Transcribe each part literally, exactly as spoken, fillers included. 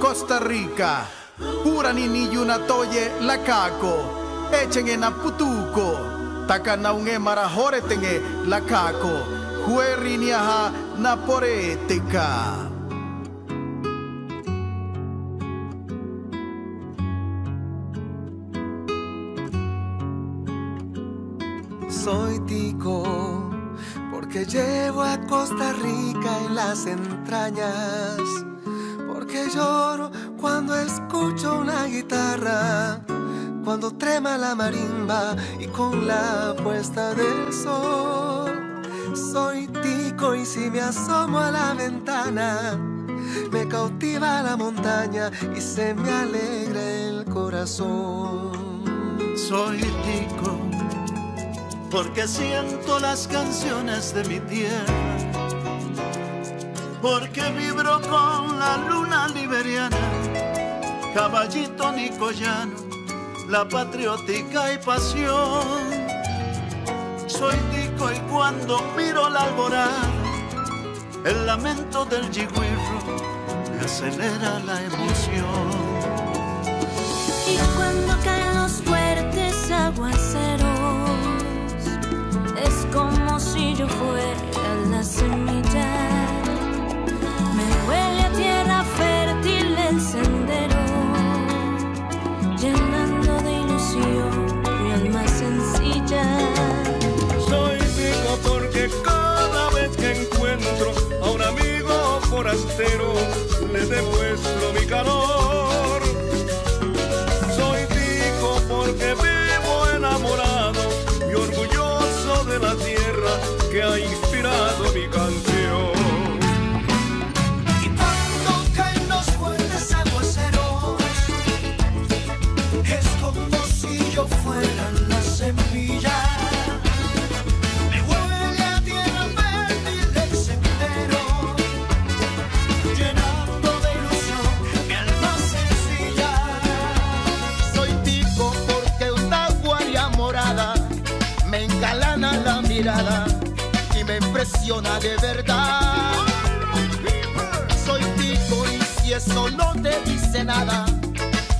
Costa Rica, Puranini Yunatoye Lacaco, Echen en Aputuco, Takanaunge Marajoretenge Lacaco, Jueriniaja Naporeteca. Soy tico, porque llevo a Costa Rica en las entrañas. Que lloro cuando escucho una guitarra, cuando trema la marimba y con la puesta del sol. Soy tico y si me asomo a la ventana, me cautiva la montaña y se me alegra el corazón. Soy tico porque siento las canciones de mi tierra, porque vibro con la luna liberiana, caballito nicoyano, la patriótica y pasión. Soy tico y cuando miro la alborada, el lamento del yigüirro me acelera la emoción. Y cuando caen los fuertes aguaceros, es como si yo fuera la semilla. Huele a tierra fértil el sendero, llenando de ilusión mi alma sencilla. Soy tico porque cada vez que encuentro a un amigo forastero, le demuestro mi calor. Soy tico porque vivo enamorado y orgulloso de la tierra que ha inspirado mi canción. Y me impresiona de verdad. Soy tico y si eso no te dice nada,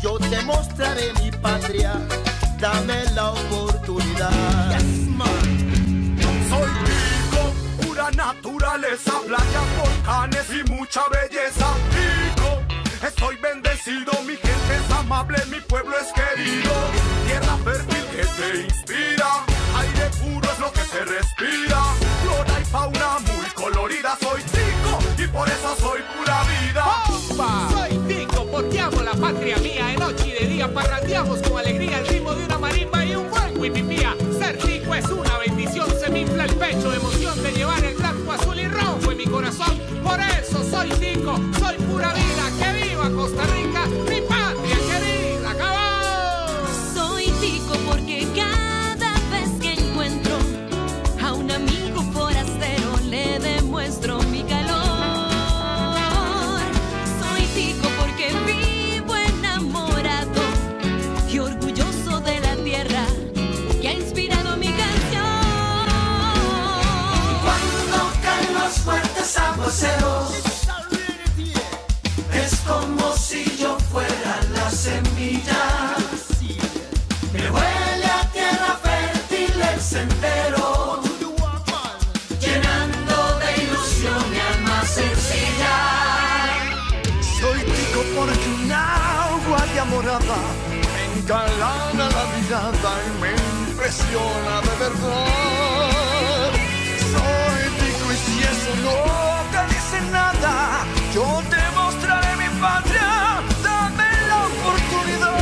yo te mostraré mi patria, dame la oportunidad. Yes, man. Soy tico, pura naturaleza, playa, volcanes y mucha belleza. Tico, estoy bendecido, mi gente es amable, mi pueblo es querido. Tierra fértil que te inspira, aire puro es lo que se respira, flora y fauna muy colorida. Soy tico y por eso soy pura vida. ¡Opa! Soy tico porque amo la patria mía. De noche y de día parrandeamos con alegría el ritmo de una marimba y un buen huipipía. Ser tico es una bendición, se me infla el pecho de emoción de llevar el blanco, azul y rojo en mi corazón. Por eso soy tico, soy pura vida. ¡Que viva Costa Rica, mi patria querida! ¡Acabó! Soy tico porque aguaceros, es como si yo fuera la semilla. Me huele a tierra fértil el sendero, llenando de ilusión mi alma sencilla. Soy tico porque un agua de amorada me engalana la mirada y me impresiona de verdad. Soy tico y si eso no nada, yo te mostraré mi patria, dame la oportunidad.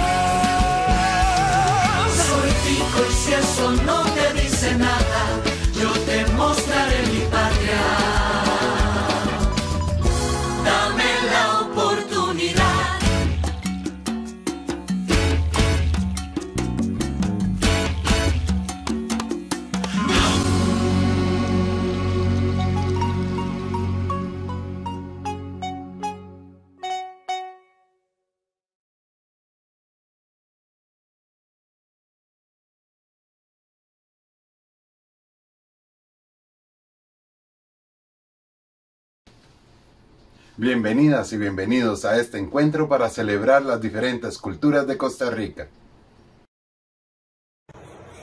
Bienvenidas y bienvenidos a este encuentro para celebrar las diferentes culturas de Costa Rica.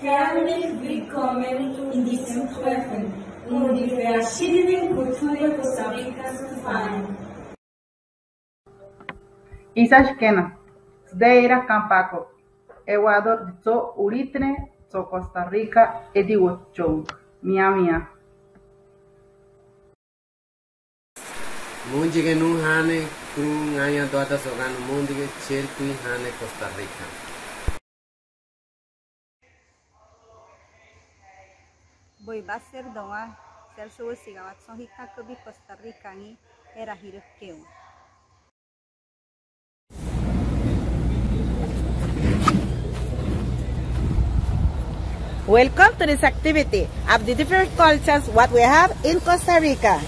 Herzlich willkommen in diesem Treffen, um die verschiedenen Kulturen Costa Ricas zu feiern. Isashkena, Zdeira Campaco, Ecuador, Tso Uritne, Tso Costa Rica, Ediwocho, Miamia. Mungi genun hane, kun aña toata sogano mundi, cherkui hane Costa Rica. Voy a ser doa, ser su sigabat son hitakobi Costa Rica ni era hirukeu. Welcome to this activity of the different cultures what we have in Costa Rica.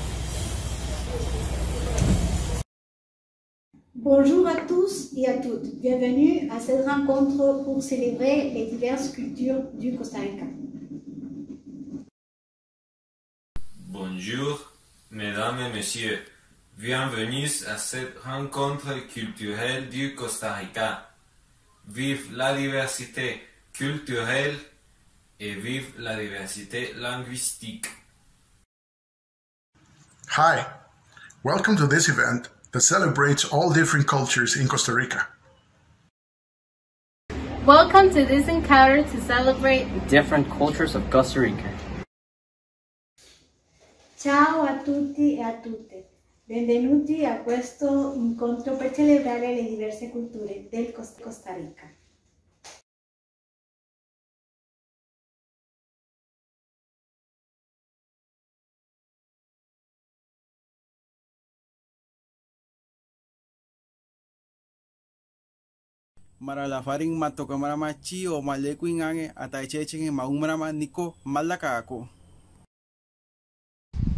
Bonjour à tous et à toutes. Bienvenue à cette rencontre pour célébrer les diverses cultures du Costa Rica. Bonjour, mesdames et messieurs. Bienvenue à cette rencontre culturelle du Costa Rica. Vive la diversité culturelle et vive la diversité linguistique. Hi, welcome to this event that celebrates all different cultures in Costa Rica. Welcome to this encounter to celebrate different cultures of Costa Rica. Ciao a tutti e a tutte. Benvenuti a questo incontro per celebrare le diverse culture del Costa Rica. Maralafarin matokamrama chi o malequin ange ataichechen en maumrama niko malakako.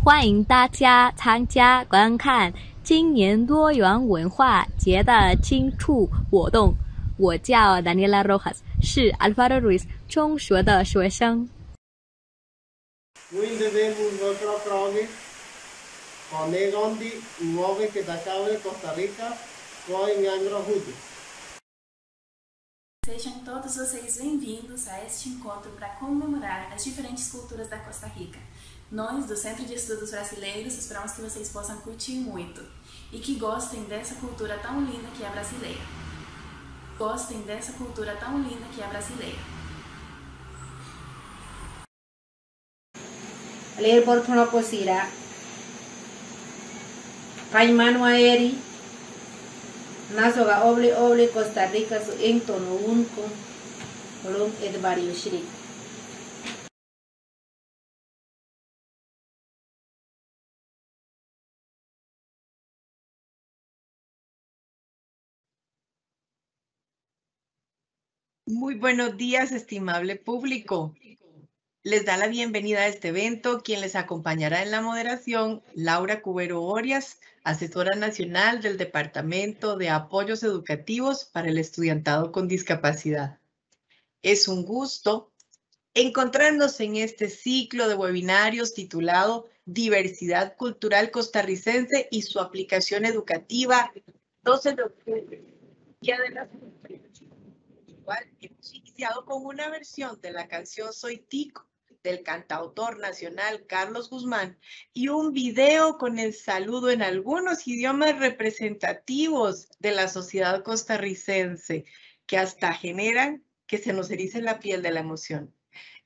欢迎大家参加观看今年多元文化节的庆祝活动。我叫 Daniela Rojas， 是 Alfaro Ruiz 中学的学生。Sejam todos vocês bem-vindos a este encontro para comemorar as diferentes culturas da Costa Rica. Nós, do Centro de Estudos Brasileiros, esperamos que vocês possam curtir muito e que gostem dessa cultura tão linda que é brasileira. Gostem dessa cultura tão linda que é brasileira. Leer por Tonocosira, Caimano Aeri. Nasoga oble oble Costa Rica su entono unco colum et barrio shrik. Muy buenos días, estimable público. Les da la bienvenida a este evento quien les acompañará en la moderación, Laura Cubero Orias, asesora nacional del Departamento de Apoyos Educativos para el Estudiantado con Discapacidad. Es un gusto encontrarnos en este ciclo de webinarios titulado Diversidad Cultural Costarricense y su aplicación educativa, doce de octubre, Día de las Culturas. Hemos iniciado con una versión de la canción Soy Tico, del cantautor nacional Carlos Guzmán, y un video con el saludo en algunos idiomas representativos de la sociedad costarricense, que hasta generan que se nos erice la piel de la emoción.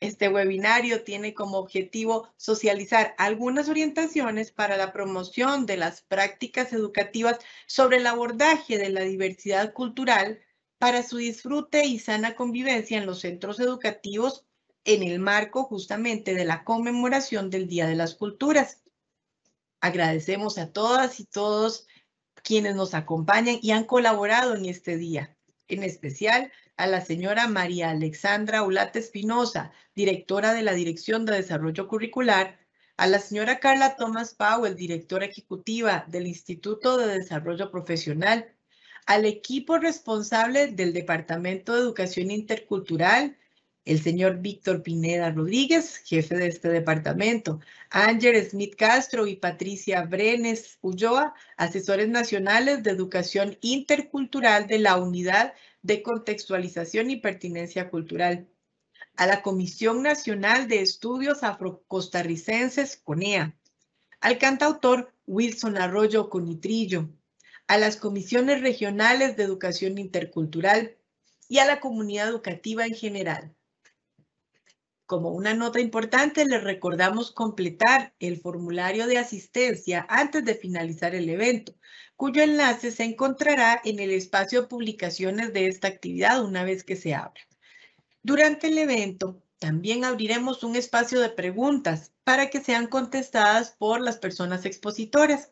Este webinario tiene como objetivo socializar algunas orientaciones para la promoción de las prácticas educativas sobre el abordaje de la diversidad cultural para su disfrute y sana convivencia en los centros educativos en el marco justamente de la conmemoración del Día de las Culturas. Agradecemos a todas y todos quienes nos acompañan y han colaborado en este día, en especial a la señora María Alexandra Ulate Espinoza, directora de la Dirección de Desarrollo Curricular, a la señora Carla Thomas Powell, directora ejecutiva del Instituto de Desarrollo Profesional, al equipo responsable del Departamento de Educación Intercultural, el señor Víctor Pineda Rodríguez, jefe de este departamento, Ángel Smith Castro y Patricia Brenes Ulloa, asesores nacionales de educación intercultural de la Unidad de Contextualización y Pertinencia Cultural, a la Comisión Nacional de Estudios Afrocostarricenses, CONEA, al cantautor Wilson Arroyo Conitrillo, a las Comisiones Regionales de Educación Intercultural y a la comunidad educativa en general. Como una nota importante, les recordamos completar el formulario de asistencia antes de finalizar el evento, cuyo enlace se encontrará en el espacio de publicaciones de esta actividad una vez que se abra. Durante el evento, también abriremos un espacio de preguntas para que sean contestadas por las personas expositoras.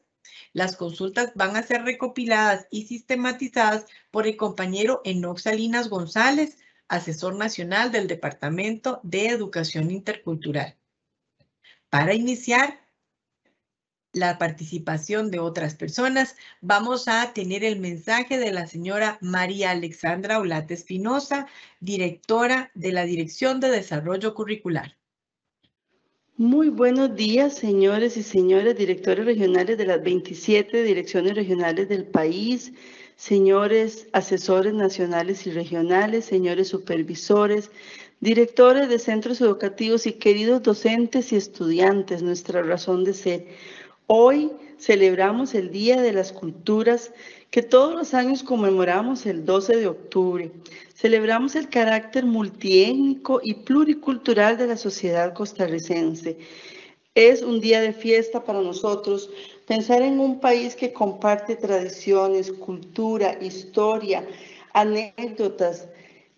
Las consultas van a ser recopiladas y sistematizadas por el compañero Enoc Salinas González, asesor nacional del Departamento de Educación Intercultural. Para iniciar la participación de otras personas, vamos a tener el mensaje de la señora María Alexandra Ulate Espinoza, directora de la Dirección de Desarrollo Curricular. Muy buenos días, señores y señoras directores regionales de las veintisiete direcciones regionales del país, señores asesores nacionales y regionales, señores supervisores, directores de centros educativos y queridos docentes y estudiantes, nuestra razón de ser. Hoy celebramos el Día de las Culturas que todos los años conmemoramos el doce de octubre. Celebramos el carácter multiétnico y pluricultural de la sociedad costarricense. Es un día de fiesta para nosotros. Pensar en un país que comparte tradiciones, cultura, historia, anécdotas,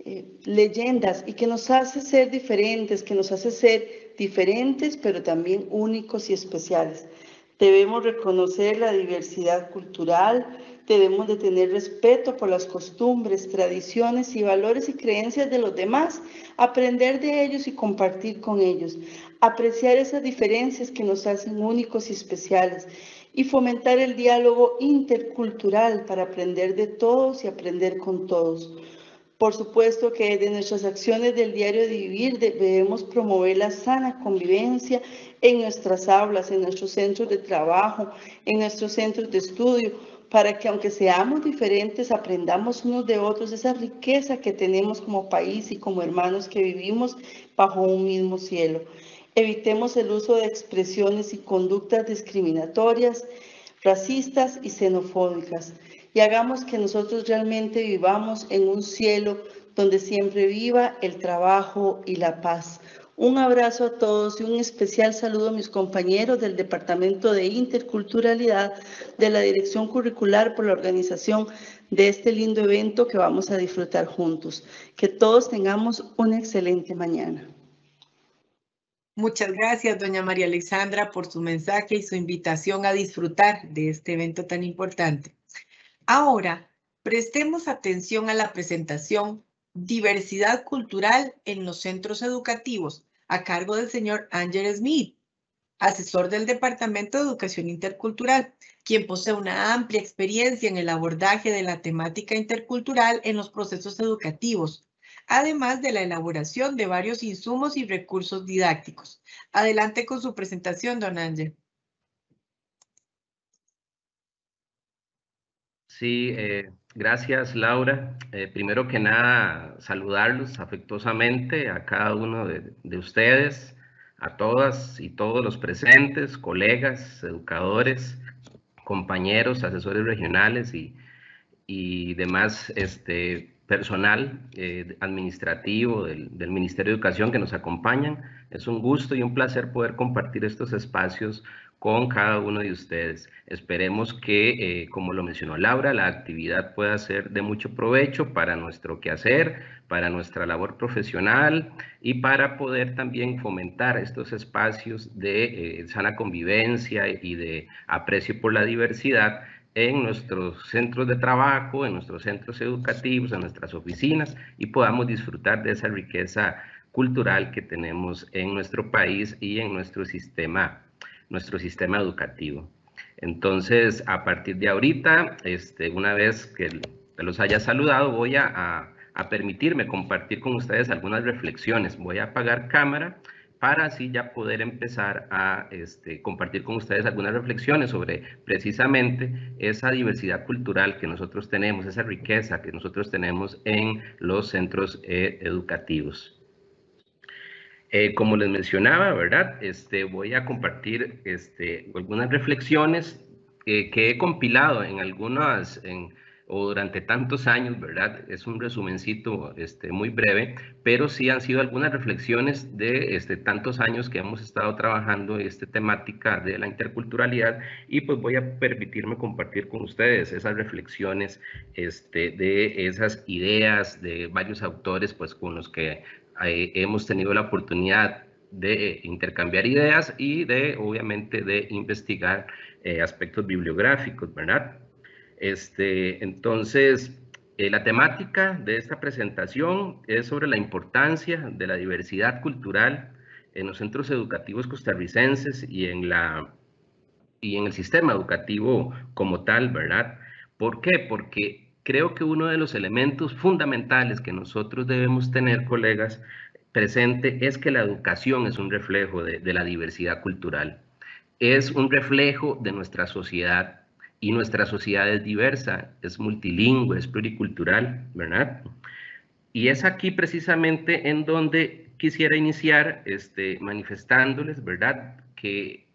eh, leyendas y que nos hace ser diferentes, que nos hace ser diferentes pero también únicos y especiales. Debemos reconocer la diversidad cultural, debemos de tener respeto por las costumbres, tradiciones y valores y creencias de los demás, aprender de ellos y compartir con ellos, apreciar esas diferencias que nos hacen únicos y especiales y fomentar el diálogo intercultural para aprender de todos y aprender con todos. Por supuesto que desde nuestras acciones del diario de vivir debemos promover la sana convivencia en nuestras aulas, en nuestros centros de trabajo, en nuestros centros de estudio, para que aunque seamos diferentes, aprendamos unos de otros esa riqueza que tenemos como país y como hermanos que vivimos bajo un mismo cielo. Evitemos el uso de expresiones y conductas discriminatorias, racistas y xenofóbicas. Y hagamos que nosotros realmente vivamos en un cielo donde siempre viva el trabajo y la paz. Un abrazo a todos y un especial saludo a mis compañeros del Departamento de Interculturalidad de la Dirección Curricular por la organización de este lindo evento que vamos a disfrutar juntos. Que todos tengamos una excelente mañana. Muchas gracias, doña María Alexandra, por su mensaje y su invitación a disfrutar de este evento tan importante. Ahora, prestemos atención a la presentación Diversidad Cultural en los Centros Educativos, a cargo del señor Ángel Smith, asesor del Departamento de Educación Intercultural, quien posee una amplia experiencia en el abordaje de la temática intercultural en los procesos educativos, además de la elaboración de varios insumos y recursos didácticos. Adelante con su presentación, don Ángel. Sí, eh, gracias, Laura. Eh, primero que nada, saludarlos afectuosamente a cada uno de, de ustedes, a todas y todos los presentes, colegas, educadores, compañeros, asesores regionales y, y demás este, personal eh, administrativo del, del Ministerio de Educación que nos acompañan. Es un gusto y un placer poder compartir estos espacios con cada uno de ustedes. Esperemos que, eh, como lo mencionó Laura, la actividad pueda ser de mucho provecho para nuestro quehacer, para nuestra labor profesional y para poder también fomentar estos espacios de eh, sana convivencia y de aprecio por la diversidad en nuestros centros de trabajo, en nuestros centros educativos, en nuestras oficinas y podamos disfrutar de esa riqueza cultural que tenemos en nuestro país y en nuestro sistema nuestro sistema educativo. Entonces, a partir de ahorita, este, una vez que los haya saludado, voy a, a, a permitirme compartir con ustedes algunas reflexiones. Voy a apagar cámara para así ya poder empezar a este, compartir con ustedes algunas reflexiones sobre precisamente esa diversidad cultural que nosotros tenemos, esa riqueza que nosotros tenemos en los centros eh, educativos. Eh, como les mencionaba, ¿verdad? Este, voy a compartir este, algunas reflexiones eh, que he compilado en algunas... En, o durante tantos años, ¿verdad? Es un resumencito este, muy breve, pero sí han sido algunas reflexiones de este, tantos años que hemos estado trabajando esta temática de la interculturalidad, y pues voy a permitirme compartir con ustedes esas reflexiones este, de esas ideas de varios autores pues, con los que eh, hemos tenido la oportunidad de intercambiar ideas y de, obviamente, de investigar eh, aspectos bibliográficos, ¿verdad? Este, entonces, eh, la temática de esta presentación es sobre la importancia de la diversidad cultural en los centros educativos costarricenses y en, la, y en el sistema educativo como tal, ¿verdad? ¿Por qué? Porque creo que uno de los elementos fundamentales que nosotros debemos tener, colegas, presente es que la educación es un reflejo de, de la diversidad cultural. Es un reflejo de nuestra sociedad. Y nuestra sociedad es diversa, es multilingüe, es pluricultural, ¿verdad? Y es aquí precisamente en donde quisiera iniciar este, manifestándoles, ¿verdad?, que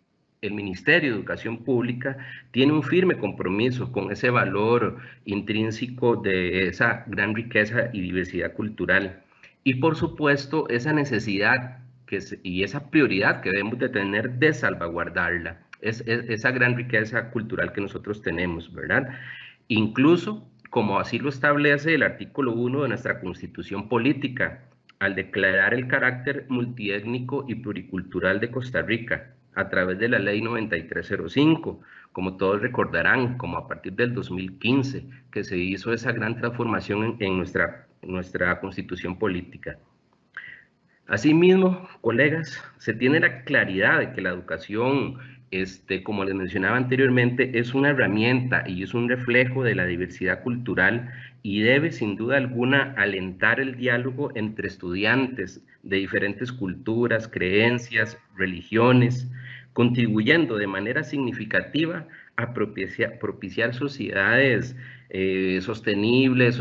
el Ministerio de Educación Pública tiene un firme compromiso con ese valor intrínseco de esa gran riqueza y diversidad cultural. Y por supuesto, esa necesidad que es, y esa prioridad que debemos de tener de salvaguardarla. Es, es esa gran riqueza cultural que nosotros tenemos, ¿verdad? Incluso, como así lo establece el artículo uno de nuestra Constitución Política, al declarar el carácter multiétnico y pluricultural de Costa Rica, a través de la Ley noventa y tres cero cinco, como todos recordarán, como a partir del dos mil quince, que se hizo esa gran transformación en, en nuestra, nuestra Constitución Política. Asimismo, colegas, se tiene la claridad de que la educación Este, como les mencionaba anteriormente, es una herramienta y es un reflejo de la diversidad cultural y debe sin duda alguna alentar el diálogo entre estudiantes de diferentes culturas, creencias, religiones, contribuyendo de manera significativa a propiciar, propiciar sociedades eh, sostenibles,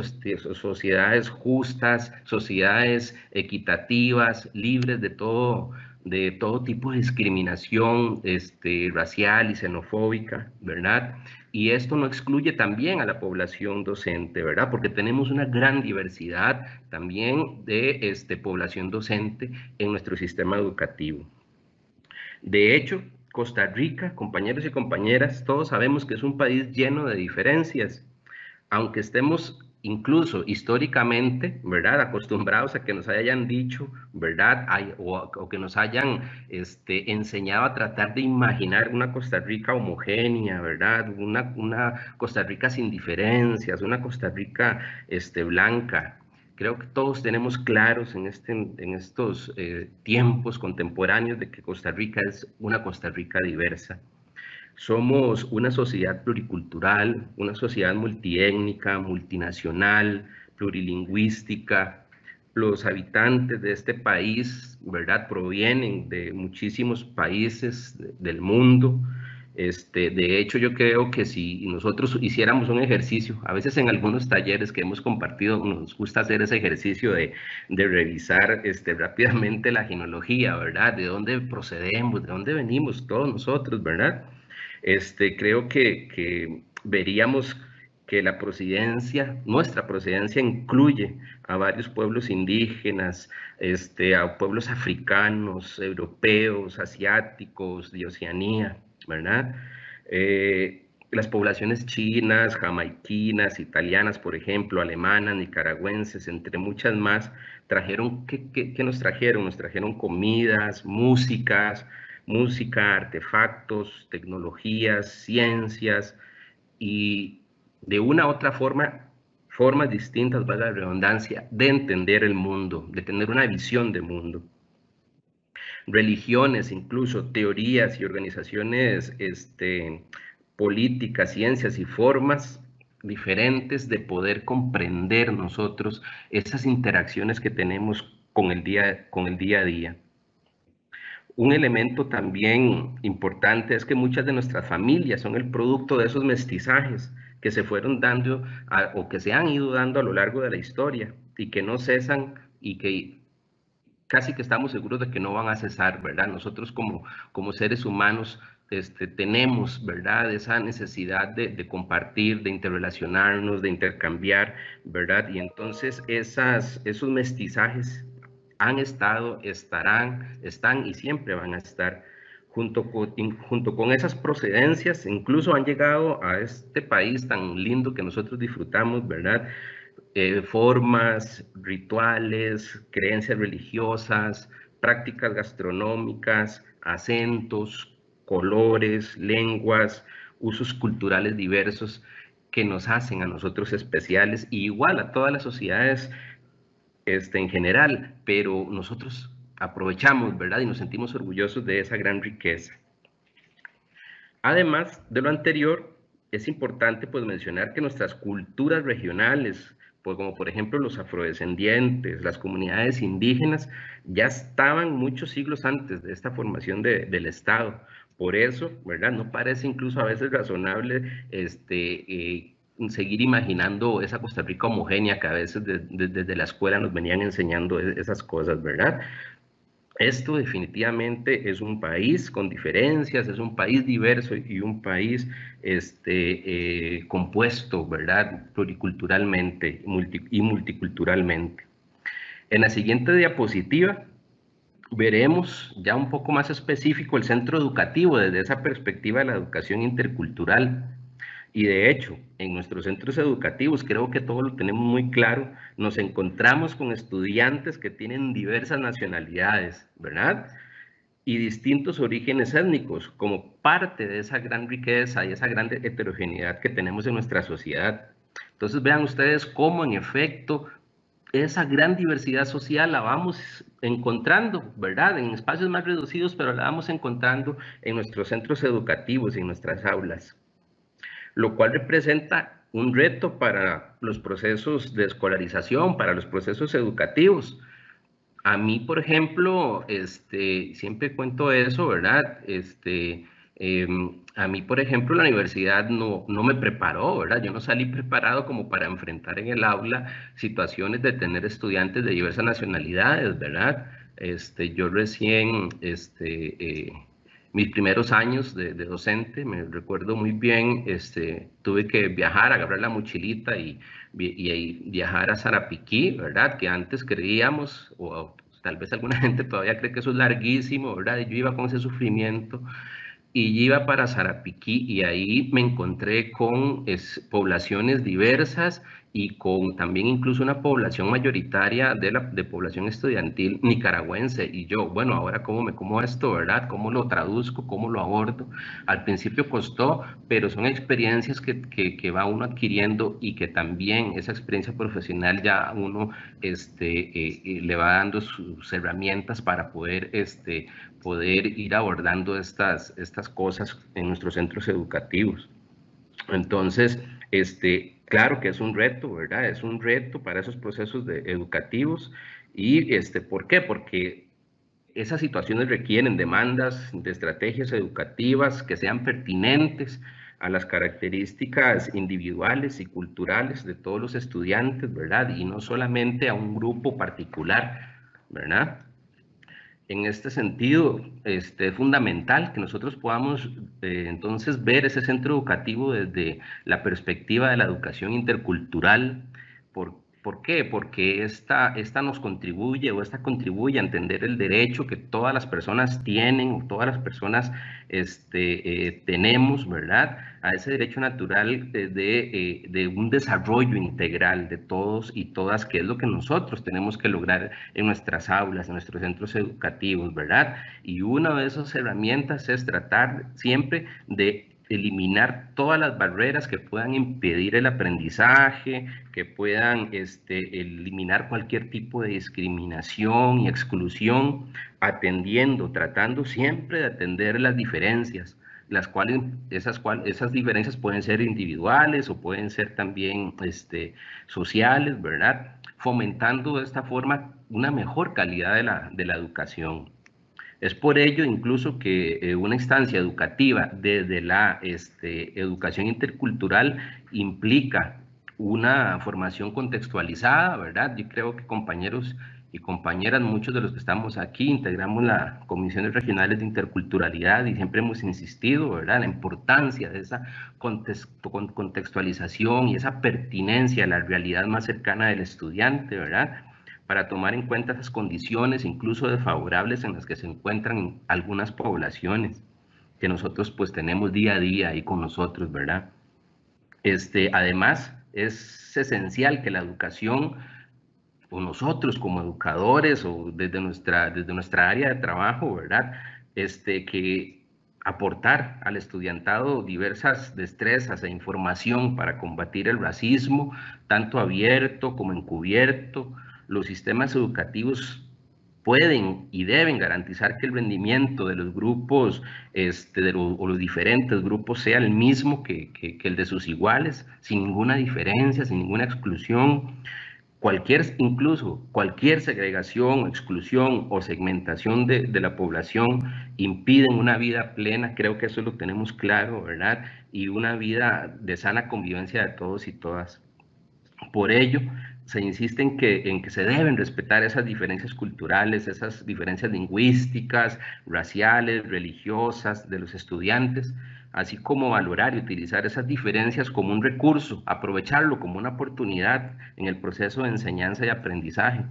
sociedades justas, sociedades equitativas, libres de todo de todo tipo de discriminación este, racial y xenofóbica, ¿verdad? Y esto no excluye también a la población docente, ¿verdad? Porque tenemos una gran diversidad también de este, población docente en nuestro sistema educativo. De hecho, Costa Rica, compañeros y compañeras, todos sabemos que es un país lleno de diferencias, aunque estemos incluso históricamente, ¿verdad?, acostumbrados a que nos hayan dicho, ¿verdad?, Ay, o, o que nos hayan este, enseñado a tratar de imaginar una Costa Rica homogénea, ¿verdad?, una, una Costa Rica sin diferencias, una Costa Rica este, blanca. Creo que todos tenemos claros en, este, en estos eh, tiempos contemporáneos de que Costa Rica es una Costa Rica diversa. Somos una sociedad pluricultural, una sociedad multiétnica, multinacional, plurilingüística. Los habitantes de este país, ¿verdad?, provienen de muchísimos países del mundo. Este, de hecho, yo creo que si nosotros hiciéramos un ejercicio, a veces en algunos talleres que hemos compartido, nos gusta hacer ese ejercicio de, de revisar este, rápidamente la genealogía, ¿verdad?, de dónde procedemos, de dónde venimos todos nosotros, ¿verdad?, Este, creo que, que veríamos que la procedencia, nuestra procedencia incluye a varios pueblos indígenas, este, a pueblos africanos, europeos, asiáticos, de Oceanía, ¿verdad? Eh, las poblaciones chinas, jamaiquinas, italianas, por ejemplo, alemanas, nicaragüenses, entre muchas más, trajeron, ¿qué, qué, qué nos trajeron? Nos trajeron comidas, músicas, música, artefactos, tecnologías, ciencias y de una u otra forma, formas distintas, valga la redundancia, de entender el mundo, de tener una visión de mundo. Religiones, incluso teorías y organizaciones este, políticas, ciencias y formas diferentes de poder comprender nosotros esas interacciones que tenemos con el día, con el día a día. Un elemento también importante es que muchas de nuestras familias son el producto de esos mestizajes que se fueron dando a, o que se han ido dando a lo largo de la historia y que no cesan y que casi que estamos seguros de que no van a cesar, ¿verdad? Nosotros como, como seres humanos este, tenemos, ¿verdad?, esa necesidad de, de compartir, de interrelacionarnos, de intercambiar, ¿verdad? Y entonces esas, esos mestizajes han estado, estarán, están y siempre van a estar. Junto con, junto con esas procedencias, incluso han llegado a este país tan lindo que nosotros disfrutamos, ¿verdad? Eh, formas, rituales, creencias religiosas, prácticas gastronómicas, acentos, colores, lenguas, usos culturales diversos que nos hacen a nosotros especiales, y igual a todas las sociedades este, en general, pero nosotros aprovechamos, ¿verdad?, y nos sentimos orgullosos de esa gran riqueza. Además de lo anterior, es importante pues mencionar que nuestras culturas regionales, pues, como por ejemplo los afrodescendientes, las comunidades indígenas, ya estaban muchos siglos antes de esta formación de, del Estado. Por eso, ¿verdad?, no parece incluso a veces razonable este, eh, seguir imaginando esa Costa Rica homogénea que a veces de, de, desde la escuela nos venían enseñando esas cosas, ¿verdad? Esto definitivamente es un país con diferencias, es un país diverso y un país este, eh, compuesto, ¿verdad?, pluriculturalmente multi, y multiculturalmente. En la siguiente diapositiva veremos ya un poco más específico el centro educativo desde esa perspectiva de la educación intercultural. Y de hecho, en nuestros centros educativos, creo que todo lo tenemos muy claro, nos encontramos con estudiantes que tienen diversas nacionalidades, ¿verdad?, y distintos orígenes étnicos, como parte de esa gran riqueza y esa gran heterogeneidad que tenemos en nuestra sociedad. Entonces, vean ustedes cómo, en efecto, esa gran diversidad social la vamos encontrando, ¿verdad?, en espacios más reducidos, pero la vamos encontrando en nuestros centros educativos y en nuestras aulas, lo cual representa un reto para los procesos de escolarización, para los procesos educativos. A mí, por ejemplo, este, siempre cuento eso, ¿verdad? Este, eh, a mí, por ejemplo, la universidad no, no me preparó, ¿verdad? Yo no salí preparado como para enfrentar en el aula situaciones de tener estudiantes de diversas nacionalidades, ¿verdad? Este, yo recién... Este, eh, Mis primeros años de, de docente, me recuerdo muy bien, este, tuve que viajar, agarrar la mochilita y, y, y viajar a Sarapiquí, ¿verdad? Que antes creíamos, o tal vez alguna gente todavía cree que eso es larguísimo, ¿verdad? Yo iba con ese sufrimiento y iba para Sarapiquí y ahí me encontré con es, poblaciones diversas y con también incluso una población mayoritaria de, la, de población estudiantil nicaragüense. Y yo, bueno, ahora cómo me como esto, ¿verdad? ¿Cómo lo traduzco? ¿Cómo lo abordo? Al principio costó, pero son experiencias que, que, que va uno adquiriendo y que también esa experiencia profesional ya uno este, eh, eh, le va dando sus herramientas para poder, este, poder ir abordando estas, estas cosas en nuestros centros educativos. Entonces, este... claro que es un reto, ¿verdad? Es un reto para esos procesos de, educativos. ¿Y este, por qué? Porque esas situaciones requieren demandas de estrategias educativas que sean pertinentes a las características individuales y culturales de todos los estudiantes, ¿verdad? Y no solamente a un grupo particular, ¿verdad? En este sentido, este, es fundamental que nosotros podamos eh, entonces ver ese centro educativo desde la perspectiva de la educación intercultural. ¿Por, por qué? Porque esta, esta nos contribuye o esta contribuye a entender el derecho que todas las personas tienen o todas las personas este, eh, tenemos, ¿verdad?, a ese derecho natural de, de, de un desarrollo integral de todos y todas, que es lo que nosotros tenemos que lograr en nuestras aulas, en nuestros centros educativos, ¿verdad? Y una de esas herramientas es tratar siempre de eliminar todas las barreras que puedan impedir el aprendizaje, que puedan este, eliminar cualquier tipo de discriminación y exclusión, atendiendo, tratando siempre de atender las diferencias, las cuales esas, cual, esas diferencias pueden ser individuales o pueden ser también este, sociales, ¿verdad? Fomentando de esta forma una mejor calidad de la, de la educación. Es por ello incluso que eh, una instancia educativa desde la este, educación intercultural implica una formación contextualizada, ¿verdad? Yo creo que compañeros y compañeras, muchos de los que estamos aquí, integramos la Comisión Regional de Interculturalidad y siempre hemos insistido, ¿verdad?, la importancia de esa contextualización y esa pertinencia a la realidad más cercana del estudiante, ¿verdad?, para tomar en cuenta esas condiciones incluso desfavorables en las que se encuentran algunas poblaciones que nosotros pues tenemos día a día ahí con nosotros, ¿verdad? Este, además, es esencial que la educación, o nosotros como educadores o desde nuestra, desde nuestra área de trabajo, ¿verdad?, Este, que aportar al estudiantado diversas destrezas e información para combatir el racismo, tanto abierto como encubierto. Los sistemas educativos pueden y deben garantizar que el rendimiento de los grupos este, de lo, o los diferentes grupos sea el mismo que, que, que el de sus iguales, sin ninguna diferencia, sin ninguna exclusión. Cualquier, incluso cualquier segregación, exclusión o segmentación de, de la población impiden una vida plena, creo que eso lo tenemos claro, ¿verdad? Y una vida de sana convivencia de todos y todas. Por ello, se insiste en que, en que se deben respetar esas diferencias culturales, esas diferencias lingüísticas, raciales, religiosas de los estudiantes, así como valorar y utilizar esas diferencias como un recurso, aprovecharlo como una oportunidad en el proceso de enseñanza y aprendizaje.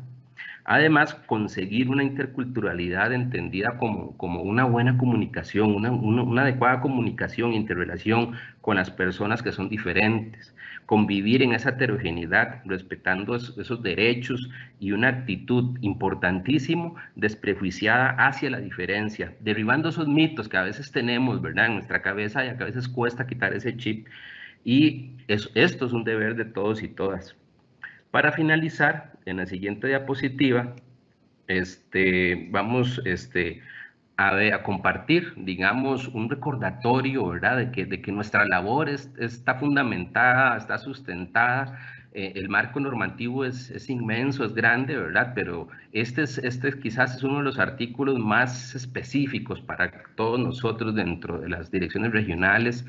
Además, conseguir una interculturalidad entendida como, como una buena comunicación, una, una, una adecuada comunicación e interrelación con las personas que son diferentes, convivir en esa heterogeneidad, respetando esos, esos derechos y una actitud importantísimo desprejuiciada hacia la diferencia, derribando esos mitos que a veces tenemos, ¿verdad?, en nuestra cabeza y que a veces cuesta quitar ese chip. Y eso, esto es un deber de todos y todas. Para finalizar, en la siguiente diapositiva, este, vamos este, a, ver, a compartir, digamos, un recordatorio, ¿verdad?, de que, de que nuestra labor es, está fundamentada, está sustentada. Eh, el marco normativo es, es inmenso, es grande, ¿verdad? Pero este, es, este quizás es uno de los artículos más específicos para todos nosotros dentro de las direcciones regionales.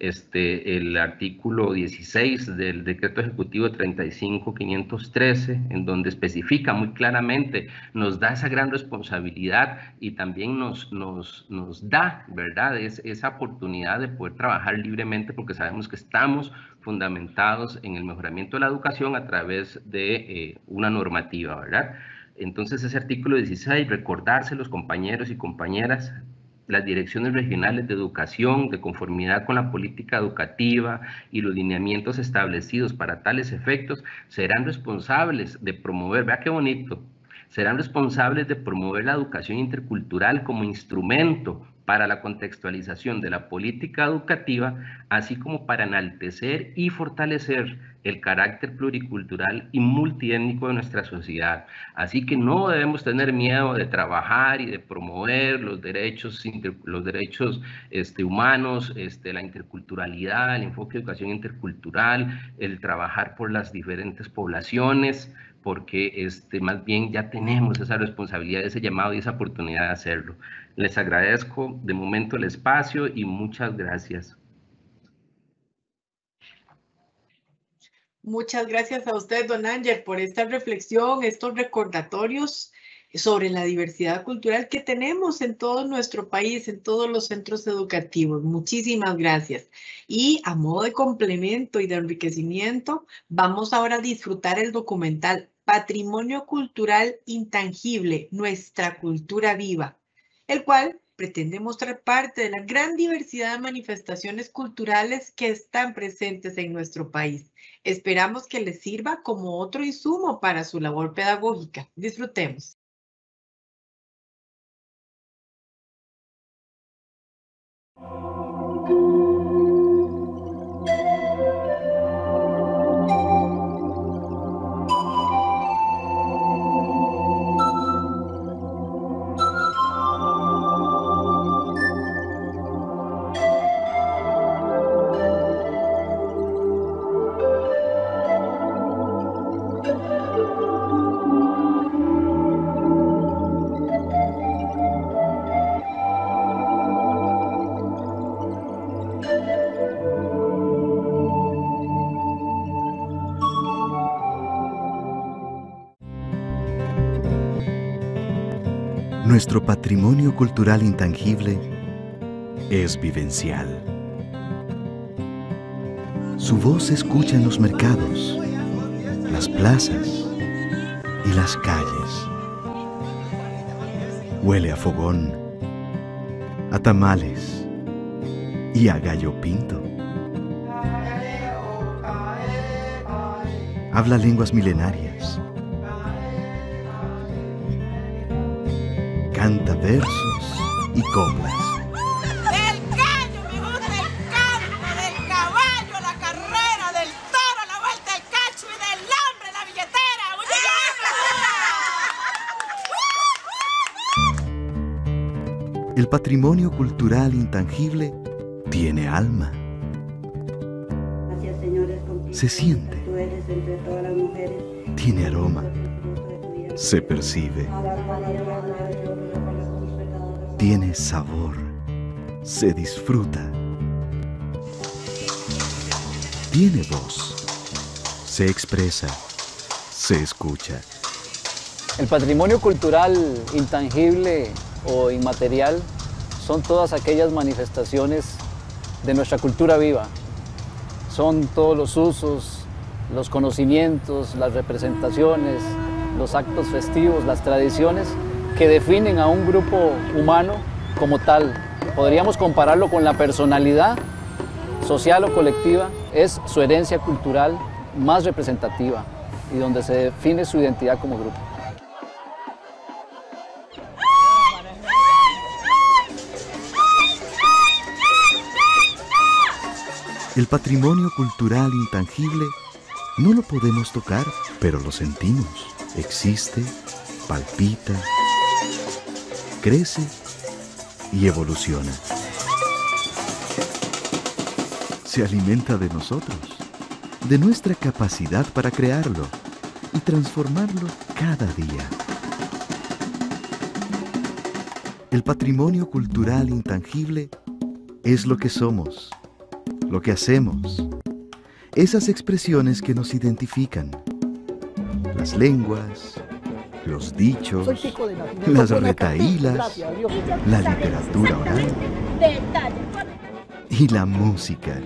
Este, el artículo dieciséis del decreto ejecutivo treinta y cinco quinientos trece, en donde especifica muy claramente, nos da esa gran responsabilidad y también nos, nos, nos da, ¿verdad?, es, esa oportunidad de poder trabajar libremente, porque sabemos que estamos fundamentados en el mejoramiento de la educación a través de eh, una normativa, ¿verdad? Entonces, ese artículo dieciséis, recordarse los compañeros y compañeras, las direcciones regionales de educación, de conformidad con la política educativa y los lineamientos establecidos para tales efectos, serán responsables de promover, vea qué bonito, serán responsables de promover la educación intercultural como instrumento para la contextualización de la política educativa, así como para enaltecer y fortalecer el carácter pluricultural y multiétnico de nuestra sociedad. Así que no debemos tener miedo de trabajar y de promover los derechos, los derechos este, humanos, este, la interculturalidad, el enfoque de educación intercultural, el trabajar por las diferentes poblaciones, porque este, más bien ya tenemos esa responsabilidad, ese llamado y esa oportunidad de hacerlo. Les agradezco de momento el espacio y muchas gracias. Muchas gracias a usted, don Ángel, por esta reflexión, estos recordatorios sobre la diversidad cultural que tenemos en todo nuestro país, en todos los centros educativos. Muchísimas gracias. Y a modo de complemento y de enriquecimiento, vamos ahora a disfrutar el documental Patrimonio Cultural Intangible, Nuestra Cultura Viva, el cual pretende mostrar parte de la gran diversidad de manifestaciones culturales que están presentes en nuestro país. Esperamos que les sirva como otro insumo para su labor pedagógica. Disfrutemos. Nuestro patrimonio cultural intangible es vivencial. Su voz se escucha en los mercados, las plazas y las calles. Huele a fogón, a tamales y a gallo pinto. Habla lenguas milenarias. Canta versos y coplas. El gallo, me gusta el campo, del caballo, la carrera, del toro, la vuelta al cacho y del hombre, la billetera. El patrimonio cultural intangible tiene alma. Se siente. Tiene aroma. Se percibe. Tiene sabor. Se disfruta. Tiene voz. Se expresa. Se escucha. El patrimonio cultural intangible o inmaterial son todas aquellas manifestaciones de nuestra cultura viva. Son todos los usos, los conocimientos, las representaciones, los actos festivos, las tradiciones que definen a un grupo humano como tal. Podríamos compararlo con la personalidad social o colectiva. Es su herencia cultural más representativa y donde se define su identidad como grupo. El patrimonio cultural intangible no lo podemos tocar, pero lo sentimos. Existe, palpita, crece y evoluciona. Se alimenta de nosotros, de nuestra capacidad para crearlo y transformarlo cada día. El patrimonio cultural intangible es lo que somos, lo que hacemos, esas expresiones que nos identifican, las lenguas, los dichos, las retahílas, la literatura oral y la música.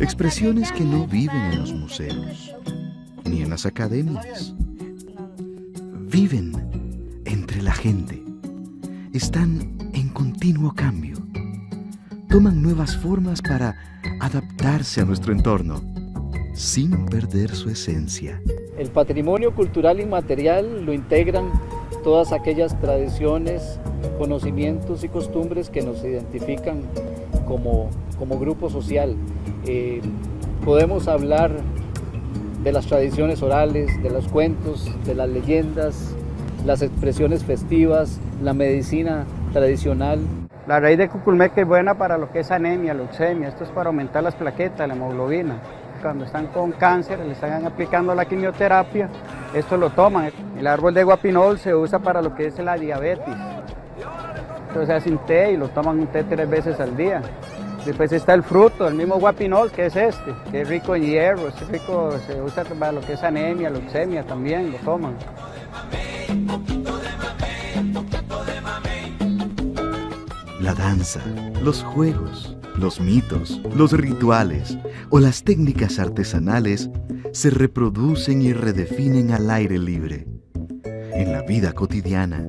Expresiones que no viven en los museos, ni en las academias. Viven entre la gente. Están en continuo cambio. Toman nuevas formas para adaptarse a nuestro entorno, sin perder su esencia. El patrimonio cultural inmaterial lo integran todas aquellas tradiciones, conocimientos y costumbres que nos identifican como, como grupo social. Eh, podemos hablar de las tradiciones orales, de los cuentos, de las leyendas, las expresiones festivas, la medicina tradicional. La raíz de cuculmeca es buena para lo que es anemia, leucemia. Esto es para aumentar las plaquetas, la hemoglobina. Cuando están con cáncer, le están aplicando la quimioterapia, esto lo toman. El árbol de guapinol se usa para lo que es la diabetes. Entonces hacen té y lo toman un té tres veces al día. Después está el fruto, el mismo guapinol, que es este, que es rico en hierro, es rico, se usa para lo que es anemia, leucemia también, lo toman. La danza, los juegos, los mitos, los rituales o las técnicas artesanales se reproducen y redefinen al aire libre. En la vida cotidiana,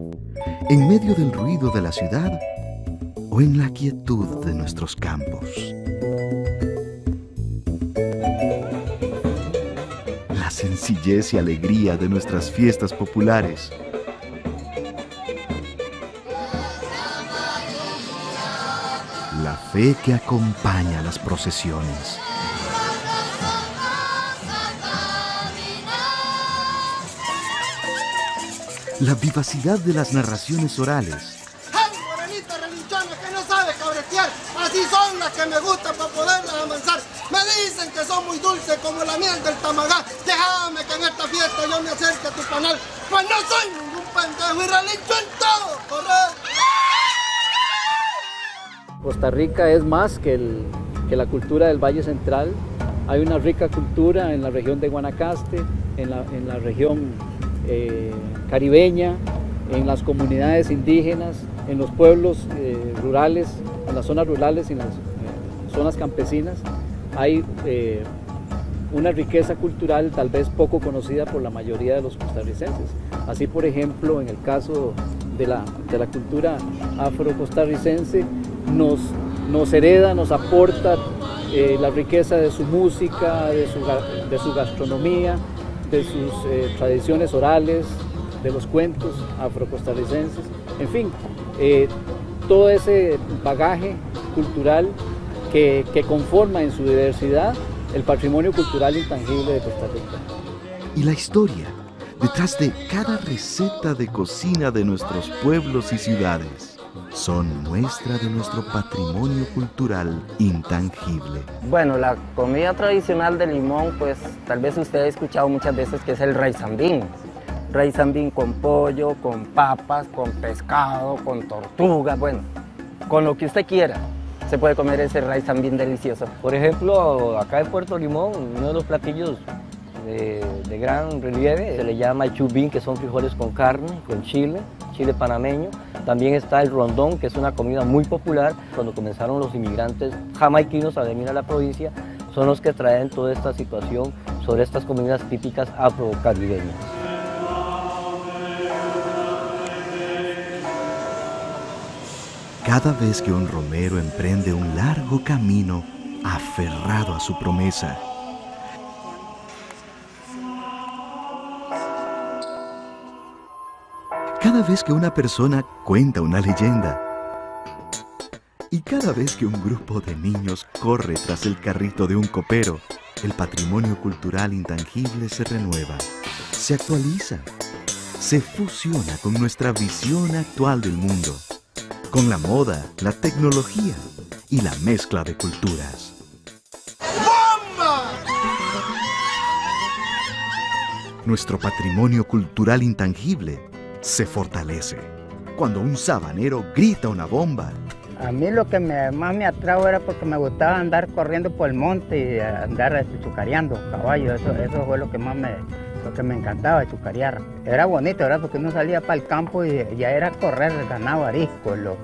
en medio del ruido de la ciudad, o en la quietud de nuestros campos. La sencillez y alegría de nuestras fiestas populares. La fe que acompaña las procesiones. La vivacidad de las narraciones orales. así son las que me gustan para poderlas amansar. Me dicen que son muy dulces como la miel del Tamagá. Déjame que en esta fiesta yo me acerque a tu panal, pues no soy ningún pendejo y relincho en todo, correr. Costa Rica es más que, el, que la cultura del Valle Central. Hay una rica cultura en la región de Guanacaste, en la, en la región eh, caribeña, en las comunidades indígenas, en los pueblos eh, rurales, en las zonas rurales y en las eh, zonas campesinas. Hay eh, una riqueza cultural tal vez poco conocida por la mayoría de los costarricenses. Así, por ejemplo, en el caso de la, de la cultura afro-costarricense, nos, nos hereda, nos aporta eh, la riqueza de su música, de su, de su gastronomía, de sus eh, tradiciones orales, de los cuentos afrocostarricenses, en fin, eh, todo ese bagaje cultural que, que conforma en su diversidad el patrimonio cultural intangible de Costa Rica. Y la historia detrás de cada receta de cocina de nuestros pueblos y ciudades son muestra de nuestro patrimonio cultural intangible. Bueno, la comida tradicional de Limón, pues tal vez usted ha escuchado muchas veces que es el raizambín. Raizambín con pollo, con papas, con pescado, con tortuga, bueno, con lo que usted quiera se puede comer ese raizambín delicioso. Por ejemplo, acá en Puerto Limón, uno de los platillos de, de gran relieve se le llama chubín, que son frijoles con carne, con chile, chile panameño. También está el rondón, que es una comida muy popular. Cuando comenzaron los inmigrantes jamaiquinos a venir a la provincia, son los que traen toda esta situación sobre estas comidas típicas afrocaribeñas. Cada vez que un romero emprende un largo camino aferrado a su promesa, cada vez que una persona cuenta una leyenda y cada vez que un grupo de niños corre tras el carrito de un copero, el patrimonio cultural intangible se renueva, se actualiza, se fusiona con nuestra visión actual del mundo, con la moda, la tecnología y la mezcla de culturas. ¡Bomba! Nuestro patrimonio cultural intangible se fortalece cuando un sabanero grita una bomba. A mí lo que me, más me atrajo era porque me gustaba andar corriendo por el monte y andar chucareando caballos. Eso, eso fue lo que más me, lo que me encantaba, chucarear. Era bonito, ¿verdad? Porque uno salía para el campo y ya era correr, ganaba arisco, lo,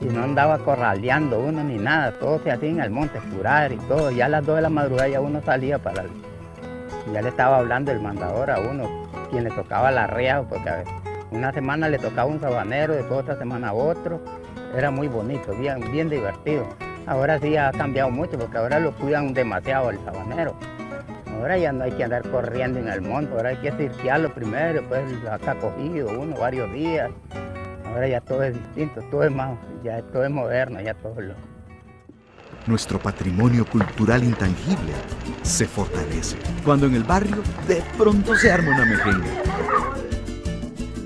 y no andaba corraleando uno ni nada. Todo se hacía en el monte, curar y todo. Ya a las dos de la madrugada ya uno salía para el, ya le estaba hablando el mandador a uno, quien le tocaba la rea, porque a ver, una semana le tocaba un sabanero, después otra semana otro. Era muy bonito, bien, bien divertido. Ahora sí ha cambiado mucho porque ahora lo cuidan demasiado el sabanero. Ahora ya no hay que andar corriendo en el monte, ahora hay que cirquearlo primero, después lo ha cogido uno varios días. Ahora ya todo es distinto, todo es más, ya todo es moderno, ya todo lo... Nuestro patrimonio cultural intangible se fortalece cuando en el barrio de pronto se arma una mejenga.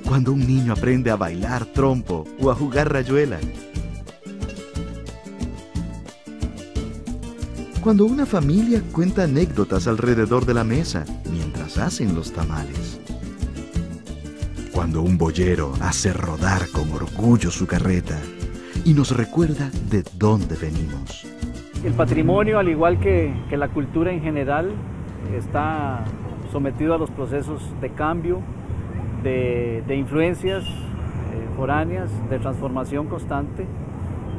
Cuando un niño aprende a bailar trompo o a jugar rayuela. Cuando una familia cuenta anécdotas alrededor de la mesa mientras hacen los tamales. Cuando un boyero hace rodar con orgullo su carreta y nos recuerda de dónde venimos. El patrimonio, al igual que, que la cultura en general, está sometido a los procesos de cambio, De, de influencias eh, foráneas, de transformación constante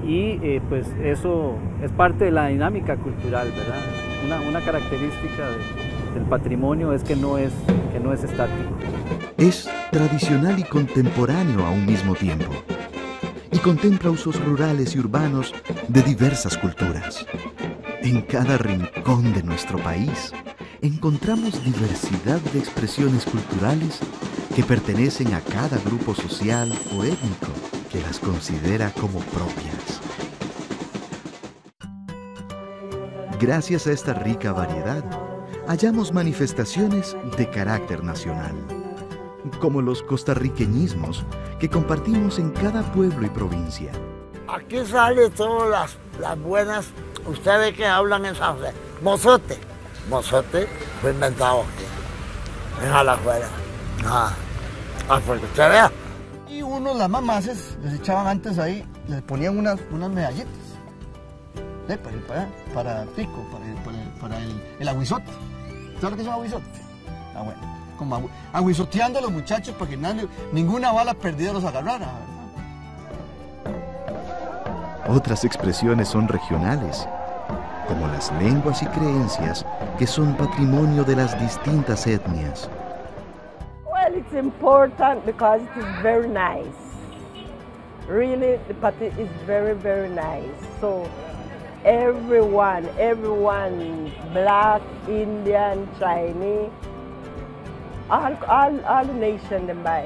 y eh, pues eso es parte de la dinámica cultural, ¿verdad? Una, una característica de, del patrimonio es que no es, que no es estático. Es tradicional y contemporáneo a un mismo tiempo y contempla usos rurales y urbanos de diversas culturas. En cada rincón de nuestro país encontramos diversidad de expresiones culturales que pertenecen a cada grupo social o étnico que las considera como propias. Gracias a esta rica variedad, hallamos manifestaciones de carácter nacional, como los costarriqueñismos que compartimos en cada pueblo y provincia, Aquí salen todas las, las buenas, ustedes que hablan en San José. Mozote. Mozote fue inventado aquí, en Alajuela. Ah, porque usted vea. Y uno, las mamases, les echaban antes ahí, les ponían unas, unas medallitas. ¿Sí? Para, para, para el pico, para el, para el, para el, el aguizote. ¿Sabes lo que es un aguizote? Ah, bueno. Como aguizoteando a los muchachos para que nadie, ninguna bala perdida los agarrara. Otras expresiones son regionales, como las lenguas y creencias que son patrimonio de las distintas etnias. Well, it's important because it is very nice. Really, the party is very, very nice. So everyone, everyone, black, Indian, Chinese, all, all, all the nation them by.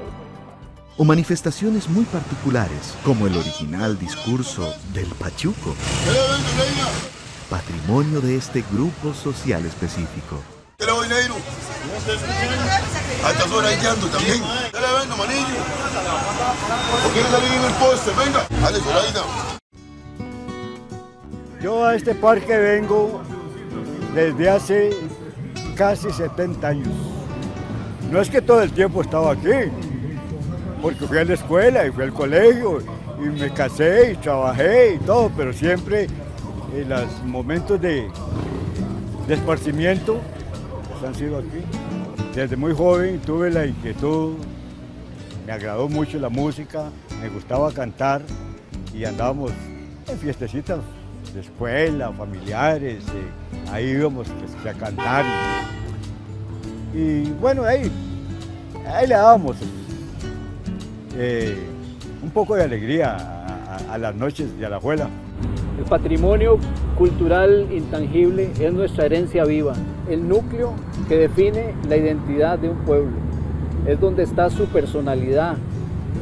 O manifestaciones muy particulares, como el original discurso del Pachuco, patrimonio de este grupo social específico. Yo a este parque vengo desde hace casi setenta años. No es que todo el tiempo estaba aquí, porque fui a la escuela y fui al colegio y me casé y trabajé y todo, pero siempre en los momentos de, de esparcimiento pues han sido aquí. Desde muy joven tuve la inquietud, me agradó mucho la música, me gustaba cantar y andábamos en fiestecitas de escuela, familiares, eh, ahí íbamos pues, a cantar y, y bueno, ahí, ahí le dábamos. Eh, un poco de alegría a, a, a las noches de Alajuela. El patrimonio cultural intangible es nuestra herencia viva, el núcleo que define la identidad de un pueblo. Es donde está su personalidad,